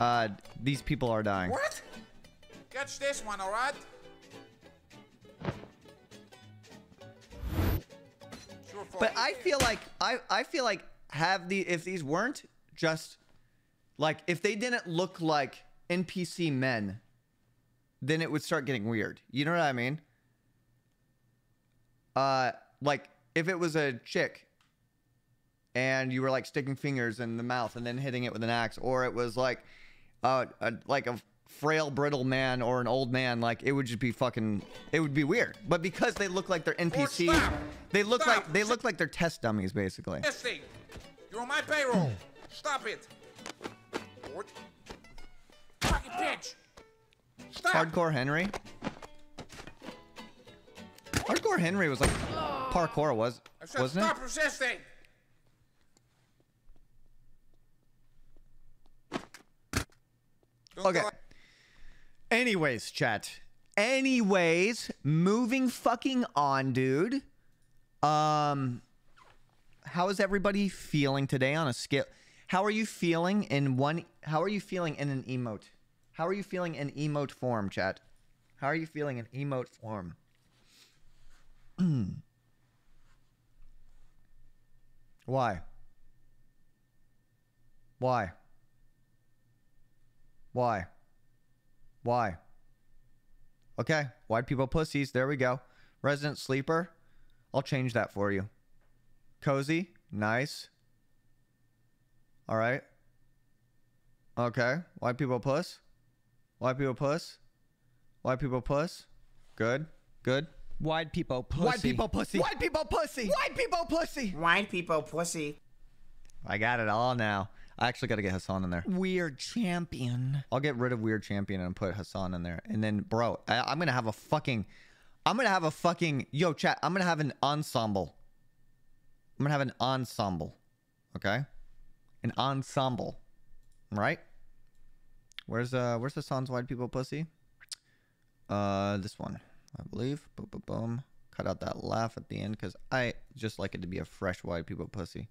Uh, these people are dying. What? Catch this one, all right? But I feel like I, I feel like have the if these weren't just like if they didn't look like N P C men, then it would start getting weird. You know what I mean? Uh, like if it was a chick and you were like sticking fingers in the mouth and then hitting it with an axe, or it was like uh a, like a frail brittle man or an old man, like it would just be fucking it would be weird. But because they look like they're N P Cs, stop. they look stop. like they look like they're test dummies basically. Testing. You're on my payroll. Stop it. What? Fucking bitch. Stop. Hardcore Henry. Hardcore Henry was like parkour was wasn't it? Stop resisting. Okay. Anyways, chat. Anyways, moving fucking on, dude. Um, how is everybody feeling today on a scale? How are you feeling in one? How are you feeling in an emote? How are you feeling in emote form, chat? How are you feeling in emote form? Why? Why? Why? Why? Okay, Widepeepo pussies. There we go. Resident sleeper. I'll change that for you. Cozy. Nice. All right. Okay. Widepeepo puss. Widepeepo puss. Widepeepo puss. Good. Good. Widepeepo pussy. Widepeepo pussy. Widepeepo pussy. Widepeepo pussy. Widepeepo pussy. I got it all now. I actually got to get Hassan in there. Weird champion. I'll get rid of weird champion and put Hassan in there. And then, bro, I, I'm going to have a fucking... I'm going to have a fucking... Yo, chat, I'm going to have an ensemble. I'm going to have an ensemble. Okay? An ensemble. Right? Where's uh, where's Hassan's Widepeepo pussy? Uh, this one, I believe. Boom, boom, boom. Cut out that laugh at the end because I just like it to be a fresh Widepeepo pussy.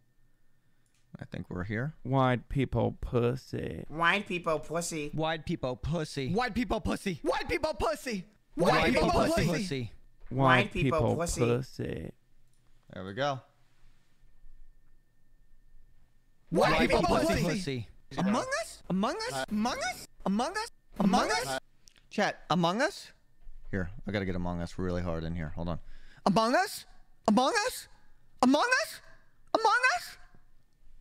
I think we're here. Widepeepo pussy. Widepeepo pussy. Widepeepo pussy. Widepeepo pussy. Widepeepo pussy. Widepeepo pussy. Widepeepo pussy. There we go. Widepeepo pussy. Among Us? Among Us? Among Us? Among Us? Among Us? Chat, Among Us? Here, I gotta get Among Us really hard in here. Hold on. Among Us? Among Us? Among Us? Among Us?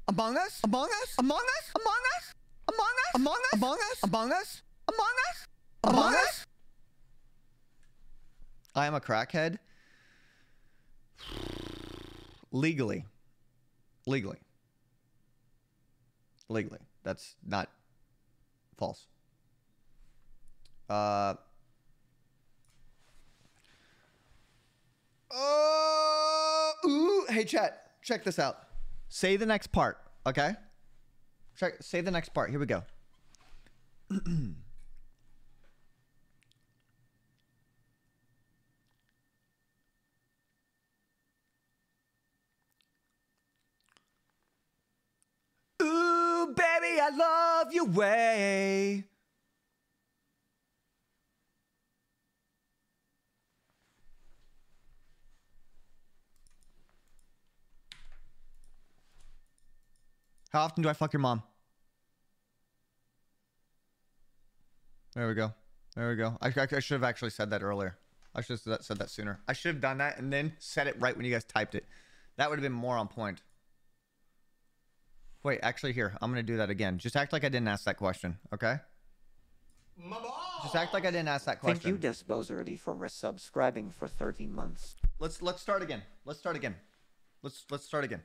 Among Us? Among Us? Among Us? Among Us? Among Us? Among Us? Among Us? Among Us? Among Us? Among Us? I am a crackhead. Legally. Legally. Legally. That's not false. Uh. Oh. Ooh. Hey, chat. Check this out. Say the next part, okay? Check, say the next part. Here we go. Ooh, baby, I love your way. How often do I fuck your mom? There we go. There we go. I, I, I should have actually said that earlier. I should have said that sooner. I should have done that and then said it right when you guys typed it. That would have been more on point. Wait, actually here. I'm going to do that again. Just act like I didn't ask that question. Okay? Mama! Just act like I didn't ask that question. Thank you, Disposerty, for resubscribing for thirteen months. Let's, let's start again. Let's start again. Let's, let's start again.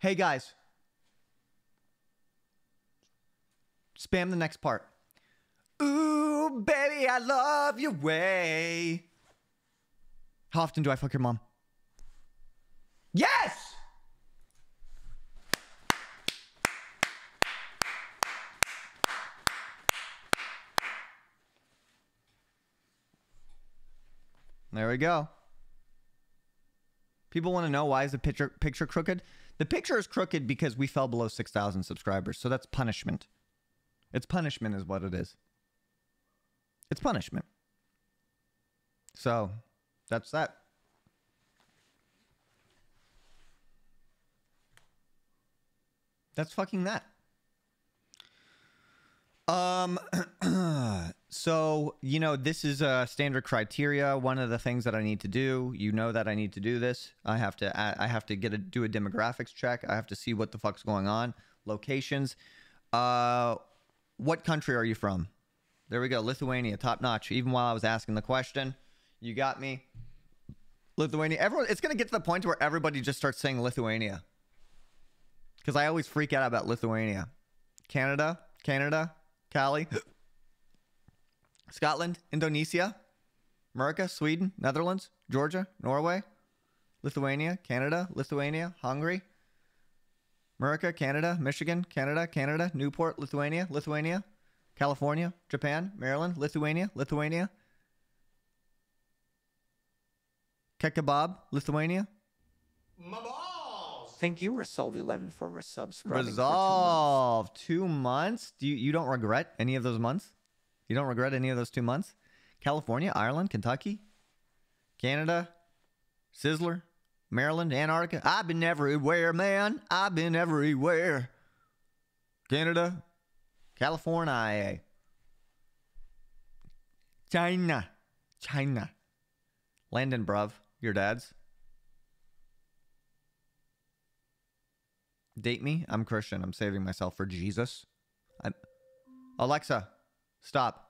Hey, guys. Spam the next part. Ooh, baby, I love your way. How often do I fuck your mom? Yes! There we go. People want to know why is the picture picture crooked? The picture is crooked because we fell below six thousand subscribers, so that's punishment. It's punishment is what it is. It's punishment. So, that's that. That's fucking that. Um, so, you know, this is a standard criteria. One of the things that I need to do, you know that I need to do this. I have to, I have to get a, do a demographics check. I have to see what the fuck's going on. Locations. Uh... What country are you from? There we go. Lithuania, top notch. Even while I was asking the question, you got me. Lithuania. Everyone, it's going to get to the point where everybody just starts saying Lithuania. Because I always freak out about Lithuania. Canada, Canada, Cali, Scotland, Indonesia, America, Sweden, Netherlands, Georgia, Norway, Lithuania, Canada, Lithuania, Hungary. America, Canada, Michigan, Canada, Canada, Newport, Lithuania, Lithuania, California, Japan, Maryland, Lithuania, Lithuania, Kekabab, Lithuania. My balls! Thank you, Resolve eleven, for resubscribing. Resolve, for two months. Two months? Do you, you don't regret any of those months? You don't regret any of those two months? California, Ireland, Kentucky, Canada, Sizzler. Maryland, Antarctica. I've been everywhere, man. I've been everywhere. Canada, California, China, China. Landon, bruv, your dad's. Date me. I'm Christian. I'm saving myself for Jesus. I'm... Alexa, stop.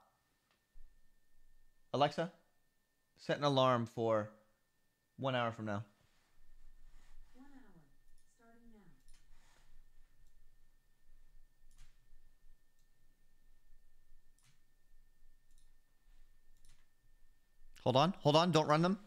Alexa, set an alarm for one hour from now. Hold on, hold on, don't run them.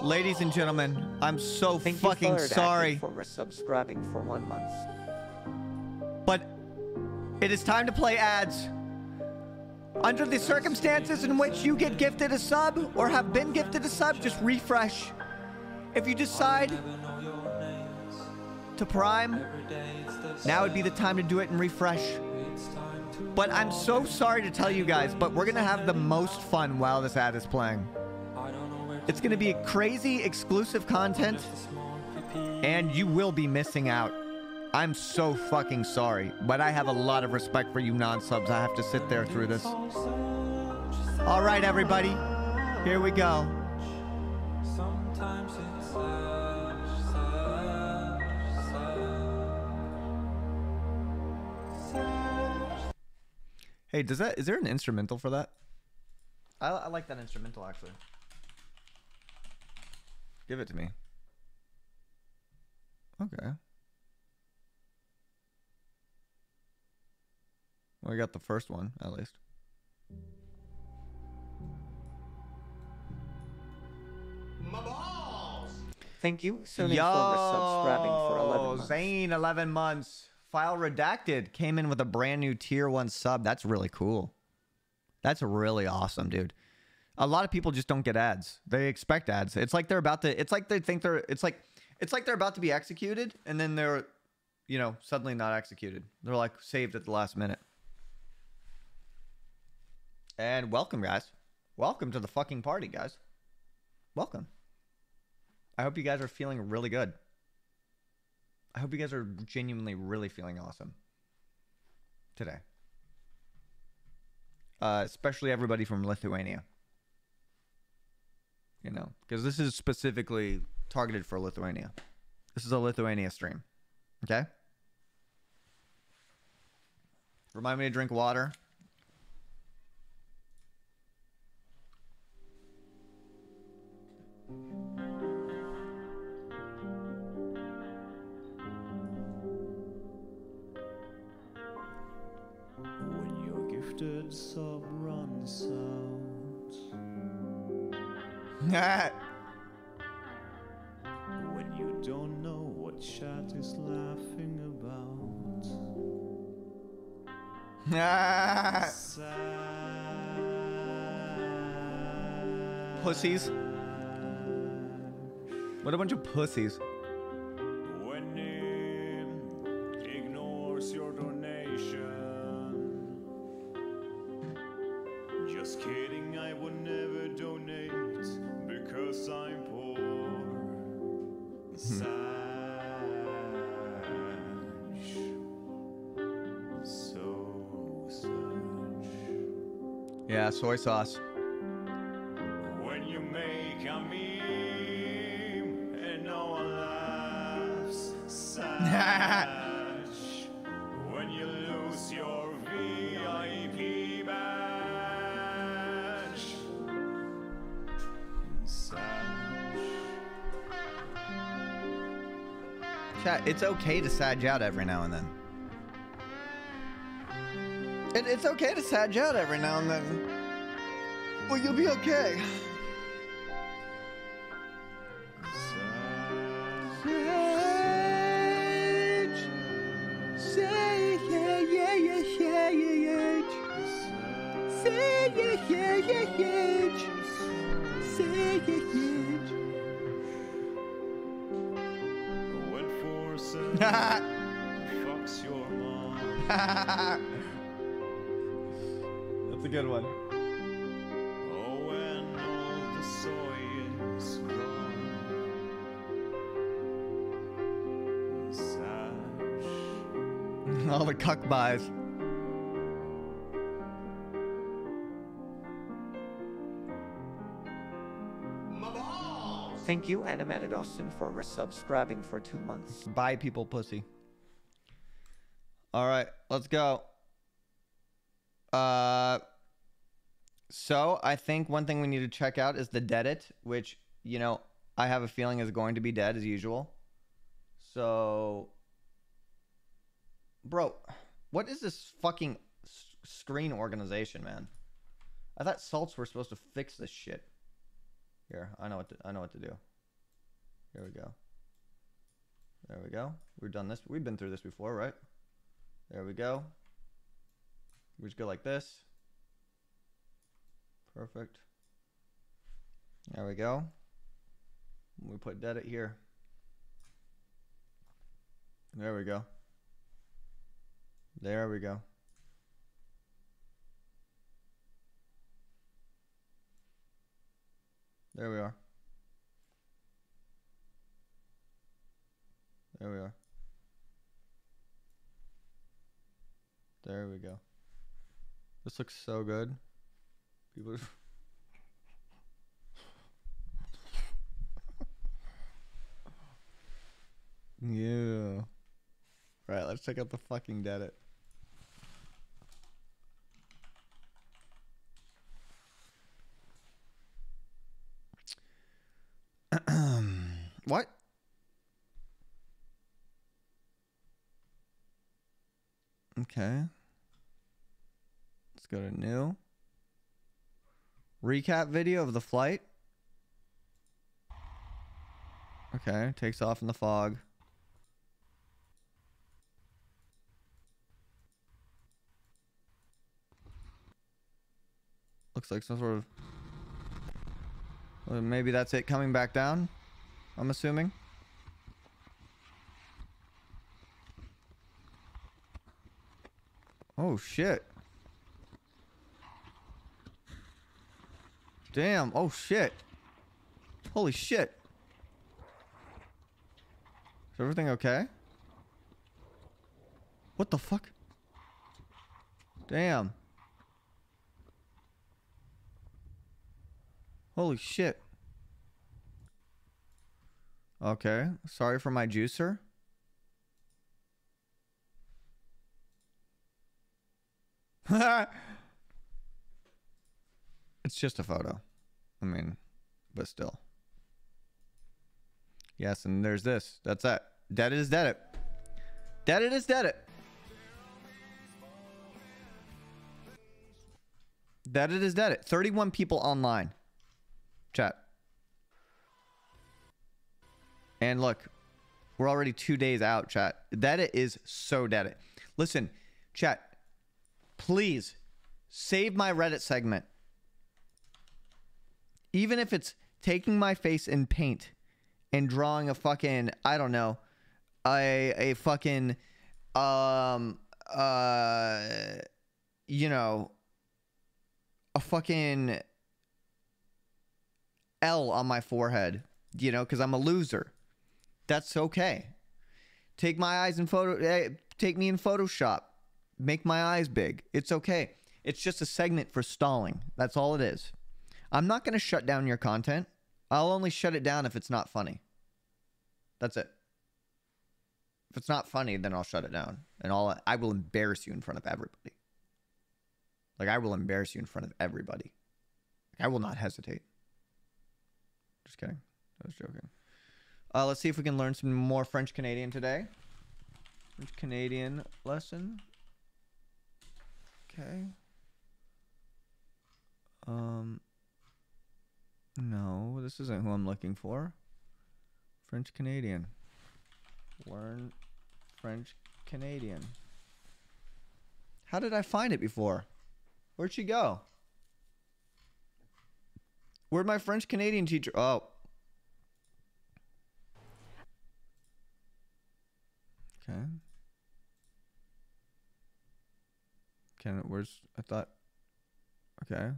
Ladies and gentlemen, I'm so Thank fucking you sorry for subscribing for one month. But it is time to play ads. Under the circumstances in which you get gifted a sub or have been gifted a sub, just refresh. If you decide to prime, now would be the time to do it and refresh. But I'm so sorry to tell you guys, but we're gonna have the most fun while this ad is playing. It's going to be crazy exclusive content, and you will be missing out. I'm so fucking sorry, but I have a lot of respect for you non-subs. I have to sit there through this. All right, everybody. Here we go. Sometimes it's sad, sad, sad. Hey, does that, is there an instrumental for that? I, I like that instrumental, actually. Give it to me. Okay. Well, we got the first one, at least. My balls! Thank you so much for subscribing for eleven months. Zane, eleven months. File redacted came in with a brand new tier one sub. That's really cool. That's really awesome, dude. A lot of people just don't get ads. They expect ads. It's like they're about to, it's like they think they're, it's like, it's like they're about to be executed and then they're, you know, suddenly not executed. They're like saved at the last minute. And welcome, guys. Welcome to the fucking party, guys. Welcome. I hope you guys are feeling really good. I hope you guys are genuinely really feeling awesome today. Uh, especially everybody from Lithuania. You know, because this is specifically targeted for Lithuania. This is a Lithuania stream. Okay? Remind me to drink water. When your gifted sub runs out. When you don't know what chat is laughing about. Pussies. What a bunch of pussies. When Nim ignores your donation. Just kidding, I would never donate. Because I'm poor. Sadge. So Sadge. Yeah, soy sauce. When you make a meme and no one laughs. Sadge. When you lose your V I P badge. Chat, it's okay to Sadge out every now and then. It, it's okay to Sadge out every now and then. Well, you'll be okay. Sadge. Say yeah yeah yeah yeah yeah. Say yeah yeah yeah yeah. When force fucks your mom. That's a good one. Oh, when all the soy is gone. Sash. All the cuck buys. Thank you, Animated Austin, for resubscribing for two months. Bye, people, pussy. All right, let's go. Uh, so I think one thing we need to check out is the Deadit, which, you know, I have a feeling is going to be dead as usual. So, bro, what is this fucking screen organization, man? I thought salts were supposed to fix this shit. Here, I know what to, I know what to do. Here we go. There we go. We've done this. We've been through this before, right? There we go. We just go like this. Perfect. There we go. We put dead it here. There we go. There we go. There we are. There we are. There we go. This looks so good. People are yeah. Right, let's check out the fucking Reddit. What? Okay. Let's go to new. Recap video of the flight. Okay, takes off in the fog. Looks like some sort of... Well, maybe that's it coming back down, I'm assuming. Oh, shit. Damn. Oh, shit. Holy shit. Is everything okay? What the fuck? Damn. Holy shit. Okay. Sorry for my juicer. It's just a photo. I mean, but still. Yes, and there's this. That's that. Dead it is dead it. Dead it is dead it. Dead it is dead it. thirty-one people online. Chat. And look, we're already two days out, chat. That it is so dead it. Listen, chat. Please save my Reddit segment. Even if it's taking my face in paint and drawing a fucking, I don't know, a, a fucking, um, uh, you know, a fucking L on my forehead, you know, because I'm a loser. That's okay. Take my eyes in photo, take me in Photoshop. Make my eyes big. It's okay. It's just a segment for stalling. That's all it is. I'm not going to shut down your content. I'll only shut it down if it's not funny. That's it. If it's not funny, then I'll shut it down. And I'll, I will embarrass you in front of everybody. Like, I will embarrass you in front of everybody. I will not hesitate. Just kidding. I was joking. Uh, let's see if we can learn some more French Canadian today. French Canadian lesson. Okay. Um. No, this isn't who I'm looking for. French Canadian. Learn French Canadian. How did I find it before? Where'd she go? Where'd my French Canadian teacher? Oh. Okay. Can it, where's, I thought, okay.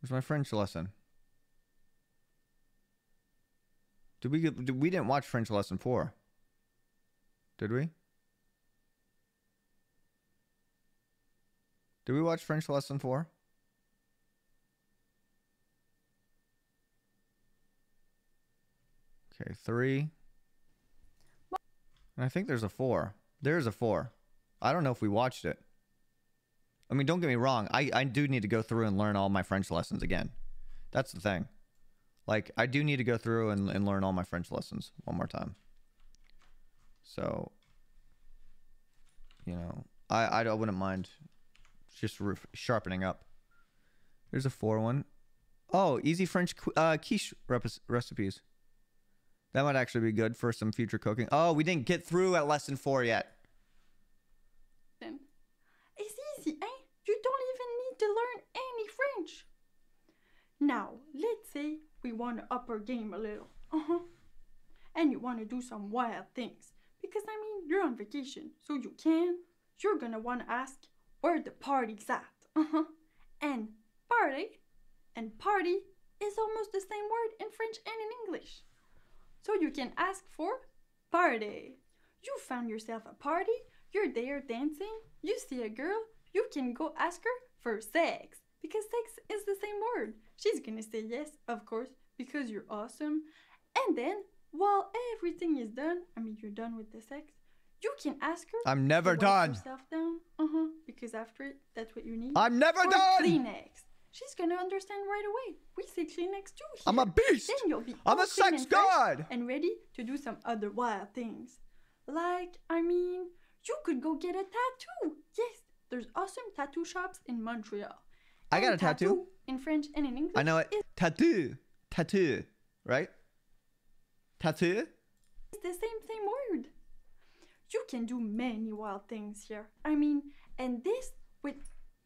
Where's my French lesson? Did we, did, we didn't watch French lesson four. Did we? Did we watch French lesson four? Okay, three. And I think there's a four. There's a four. I don't know if we watched it. I mean, don't get me wrong. I, I do need to go through and learn all my French lessons again. That's the thing. like I do need to go through and, and learn all my French lessons one more time. So, you know, I, I wouldn't mind just roof sharpening up. There's a four one. Oh, easy French uh, quiche recipes. That might actually be good for some future cooking. Oh, we didn't get through at lesson four yet. It's easy, eh? You don't even need to learn any French. Now, let's say we want to up our game a little. Uh-huh. And you want to do some wild things. Because, I mean, you're on vacation, so you can. You're going to want to ask where the party's at. Uh-huh. And party and party is almost the same word in French and in English. So you can ask for party. You found yourself a party, you're there dancing, you see a girl, you can go ask her for sex. Because sex is the same word. She's gonna say yes, of course, because you're awesome. And then, while everything is done, I mean, you're done with the sex, you can ask her. I'm never to done. Yourself down, uh-huh, because after it, that's what you need. I'm never or done. Kleenex. She's gonna understand right away. We say Kleenex too here. I'm a beast. Then you'll be I'm a sex god and ready to do some other wild things. Like, I mean, you could go get a tattoo. Yes, there's awesome tattoo shops in Montreal. I got a tattoo. tattoo in French and in English. I know it. Tattoo, tattoo, right? Tattoo. It's the same same word. You can do many wild things here. I mean, and this with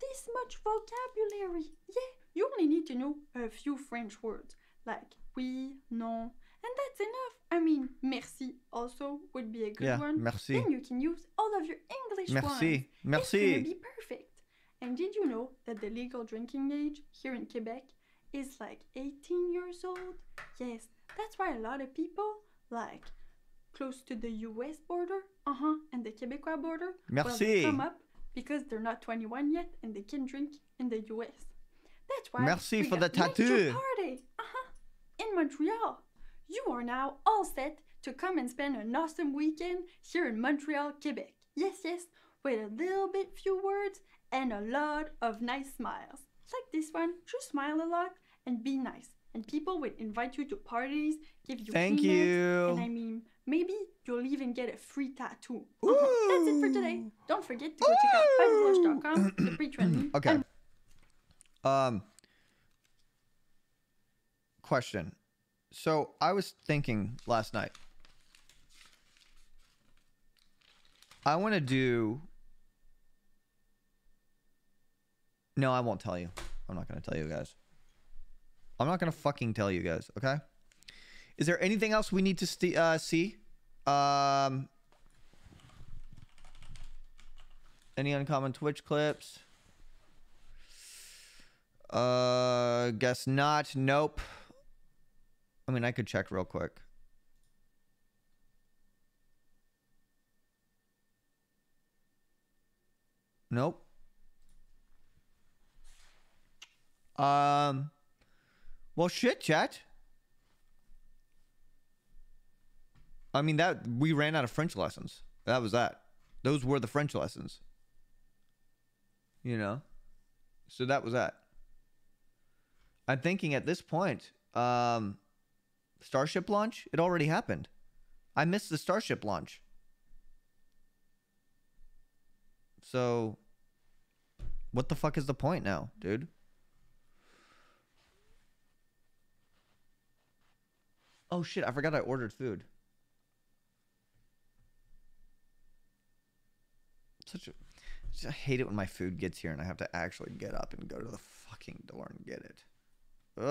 this much vocabulary. Yeah, you only need to know a few French words like oui, non, and that's enough. I mean, merci also would be a good yeah, one. Merci. Then you can use all of your English merci. Ones. Merci. It's gonna be perfect. And did you know that the legal drinking age here in Quebec is like eighteen years old? Yes, that's why a lot of people like close to the U S border, uh-huh, and the Quebecois border, well, they come up because they're not twenty-one yet and they can drink in the U S. That's why Merci we for the tattoo party, uh-huh, in Montreal. You are now all set to come and spend an awesome weekend here in Montreal, Quebec. Yes, yes, with a little bit few words and a lot of nice smiles. Like this one, just smile a lot and be nice. And people would invite you to parties, give you Thank emails, you. And I mean, maybe you'll even get a free tattoo. Ooh. That's it for today. Don't forget to go Ooh. Check out five blush dot com, the pre-trend. Okay. And um, question. So I was thinking last night, I want to do... No, I won't tell you. I'm not going to tell you guys. I'm not going to fucking tell you guys, okay? Is there anything else we need to uh, see? Um, any uncommon Twitch clips? Uh, guess not. Nope. I mean, I could check real quick. Nope. Um, well, shit, chat. I mean, that we ran out of French lessons. That was that. Those were the French lessons. You know? So that was that. I'm thinking at this point, um, Starship launch, it already happened. I missed the Starship launch. So, what the fuck is the point now, dude? Oh shit, I forgot I ordered food. Such a, I hate it when my food gets here and I have to actually get up and go to the fucking door and get it. Ugh.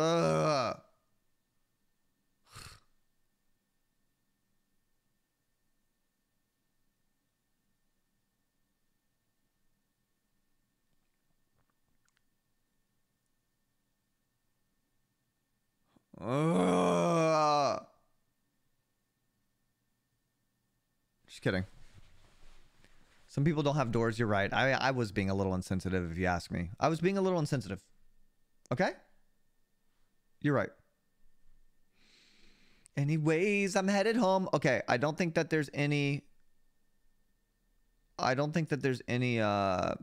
Uh, just kidding. Some people don't have doors. You're right. I, I was being a little insensitive if you ask me. I was being a little insensitive. Okay? You're right. Anyways, I'm headed home. Okay. I don't think that there's any. I don't think that there's any uh,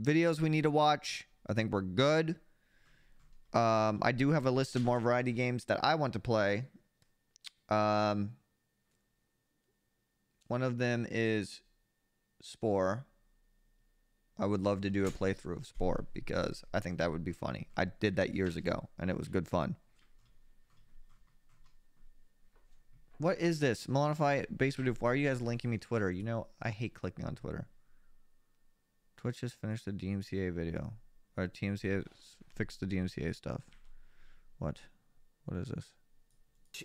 videos we need to watch. I think we're good. Um, I do have a list of more variety games that I want to play. Um, one of them is Spore. I would love to do a playthrough of Spore because I think that would be funny. I did that years ago and it was good fun. What is this? Milanify Baseball. Why are you guys linking me Twitter? You know, I hate clicking on Twitter. Twitch just finished the D M C A video. Or T M C A fixed the D M C A stuff. What? What is this?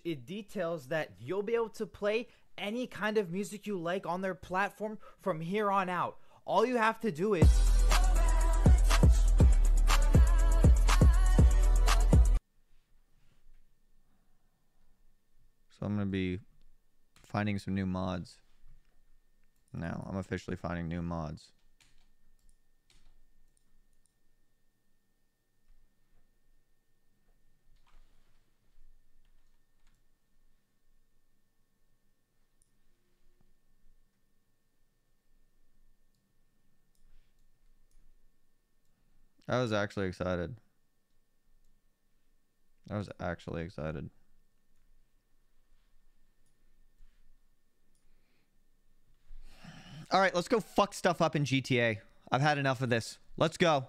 It details that you'll be able to play any kind of music you like on their platform from here on out. All you have to do is... So I'm going to be finding some new mods. Now I'm officially finding new mods. I was actually excited. I was actually excited. All right, let's go fuck stuff up in G T A. I've had enough of this. Let's go.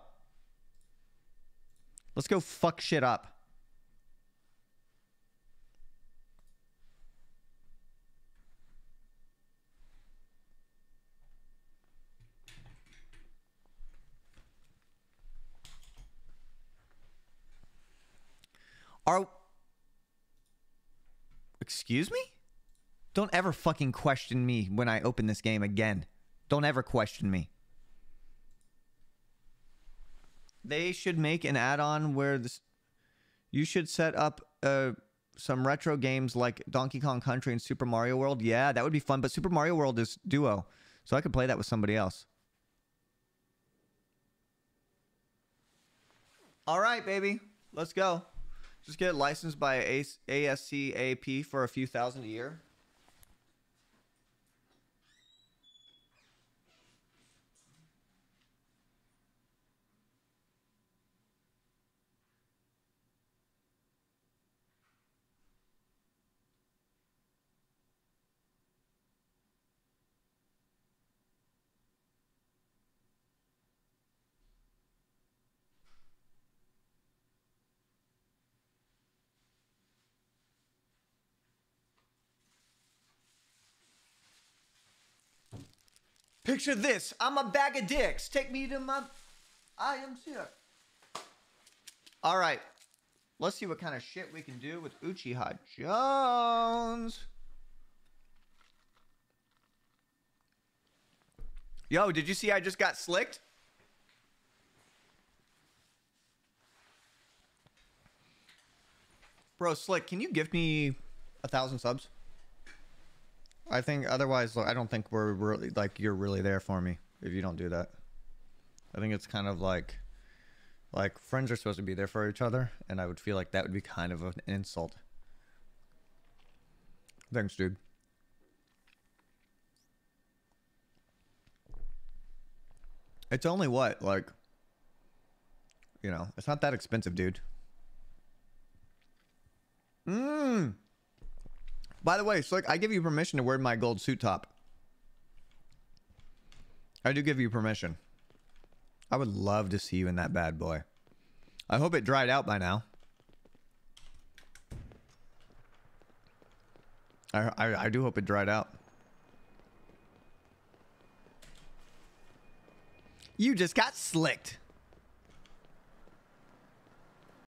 Let's go fuck shit up. Are... Excuse me? Don't ever fucking question me when I open this game again. Don't ever question me. They should make an add-on where this... You should set up uh, some retro games like Donkey Kong Country and Super Mario World. Yeah, that would be fun, but Super Mario World is duo, so I could play that with somebody else. All right, baby. Let's go. Just get licensed by ASCAP for a few thousand a year. Picture this, I'm a bag of dicks. Take me to my... I am here. All right. Let's see what kind of shit we can do with Uchiha Jones. Yo, did you see I just got slicked? Bro, Slick, can you give me a thousand subs? I think otherwise, I don't think we're really, like, you're really there for me if you don't do that. I think it's kind of like, like, friends are supposed to be there for each other, and I would feel like that would be kind of an insult. Thanks, dude. It's only what, like, you know, it's not that expensive, dude. Mmm. By the way, Slick, I give you permission to wear my gold suit top. I do give you permission. I would love to see you in that bad boy. I hope it dried out by now. I, I, I do hope it dried out. You just got slicked.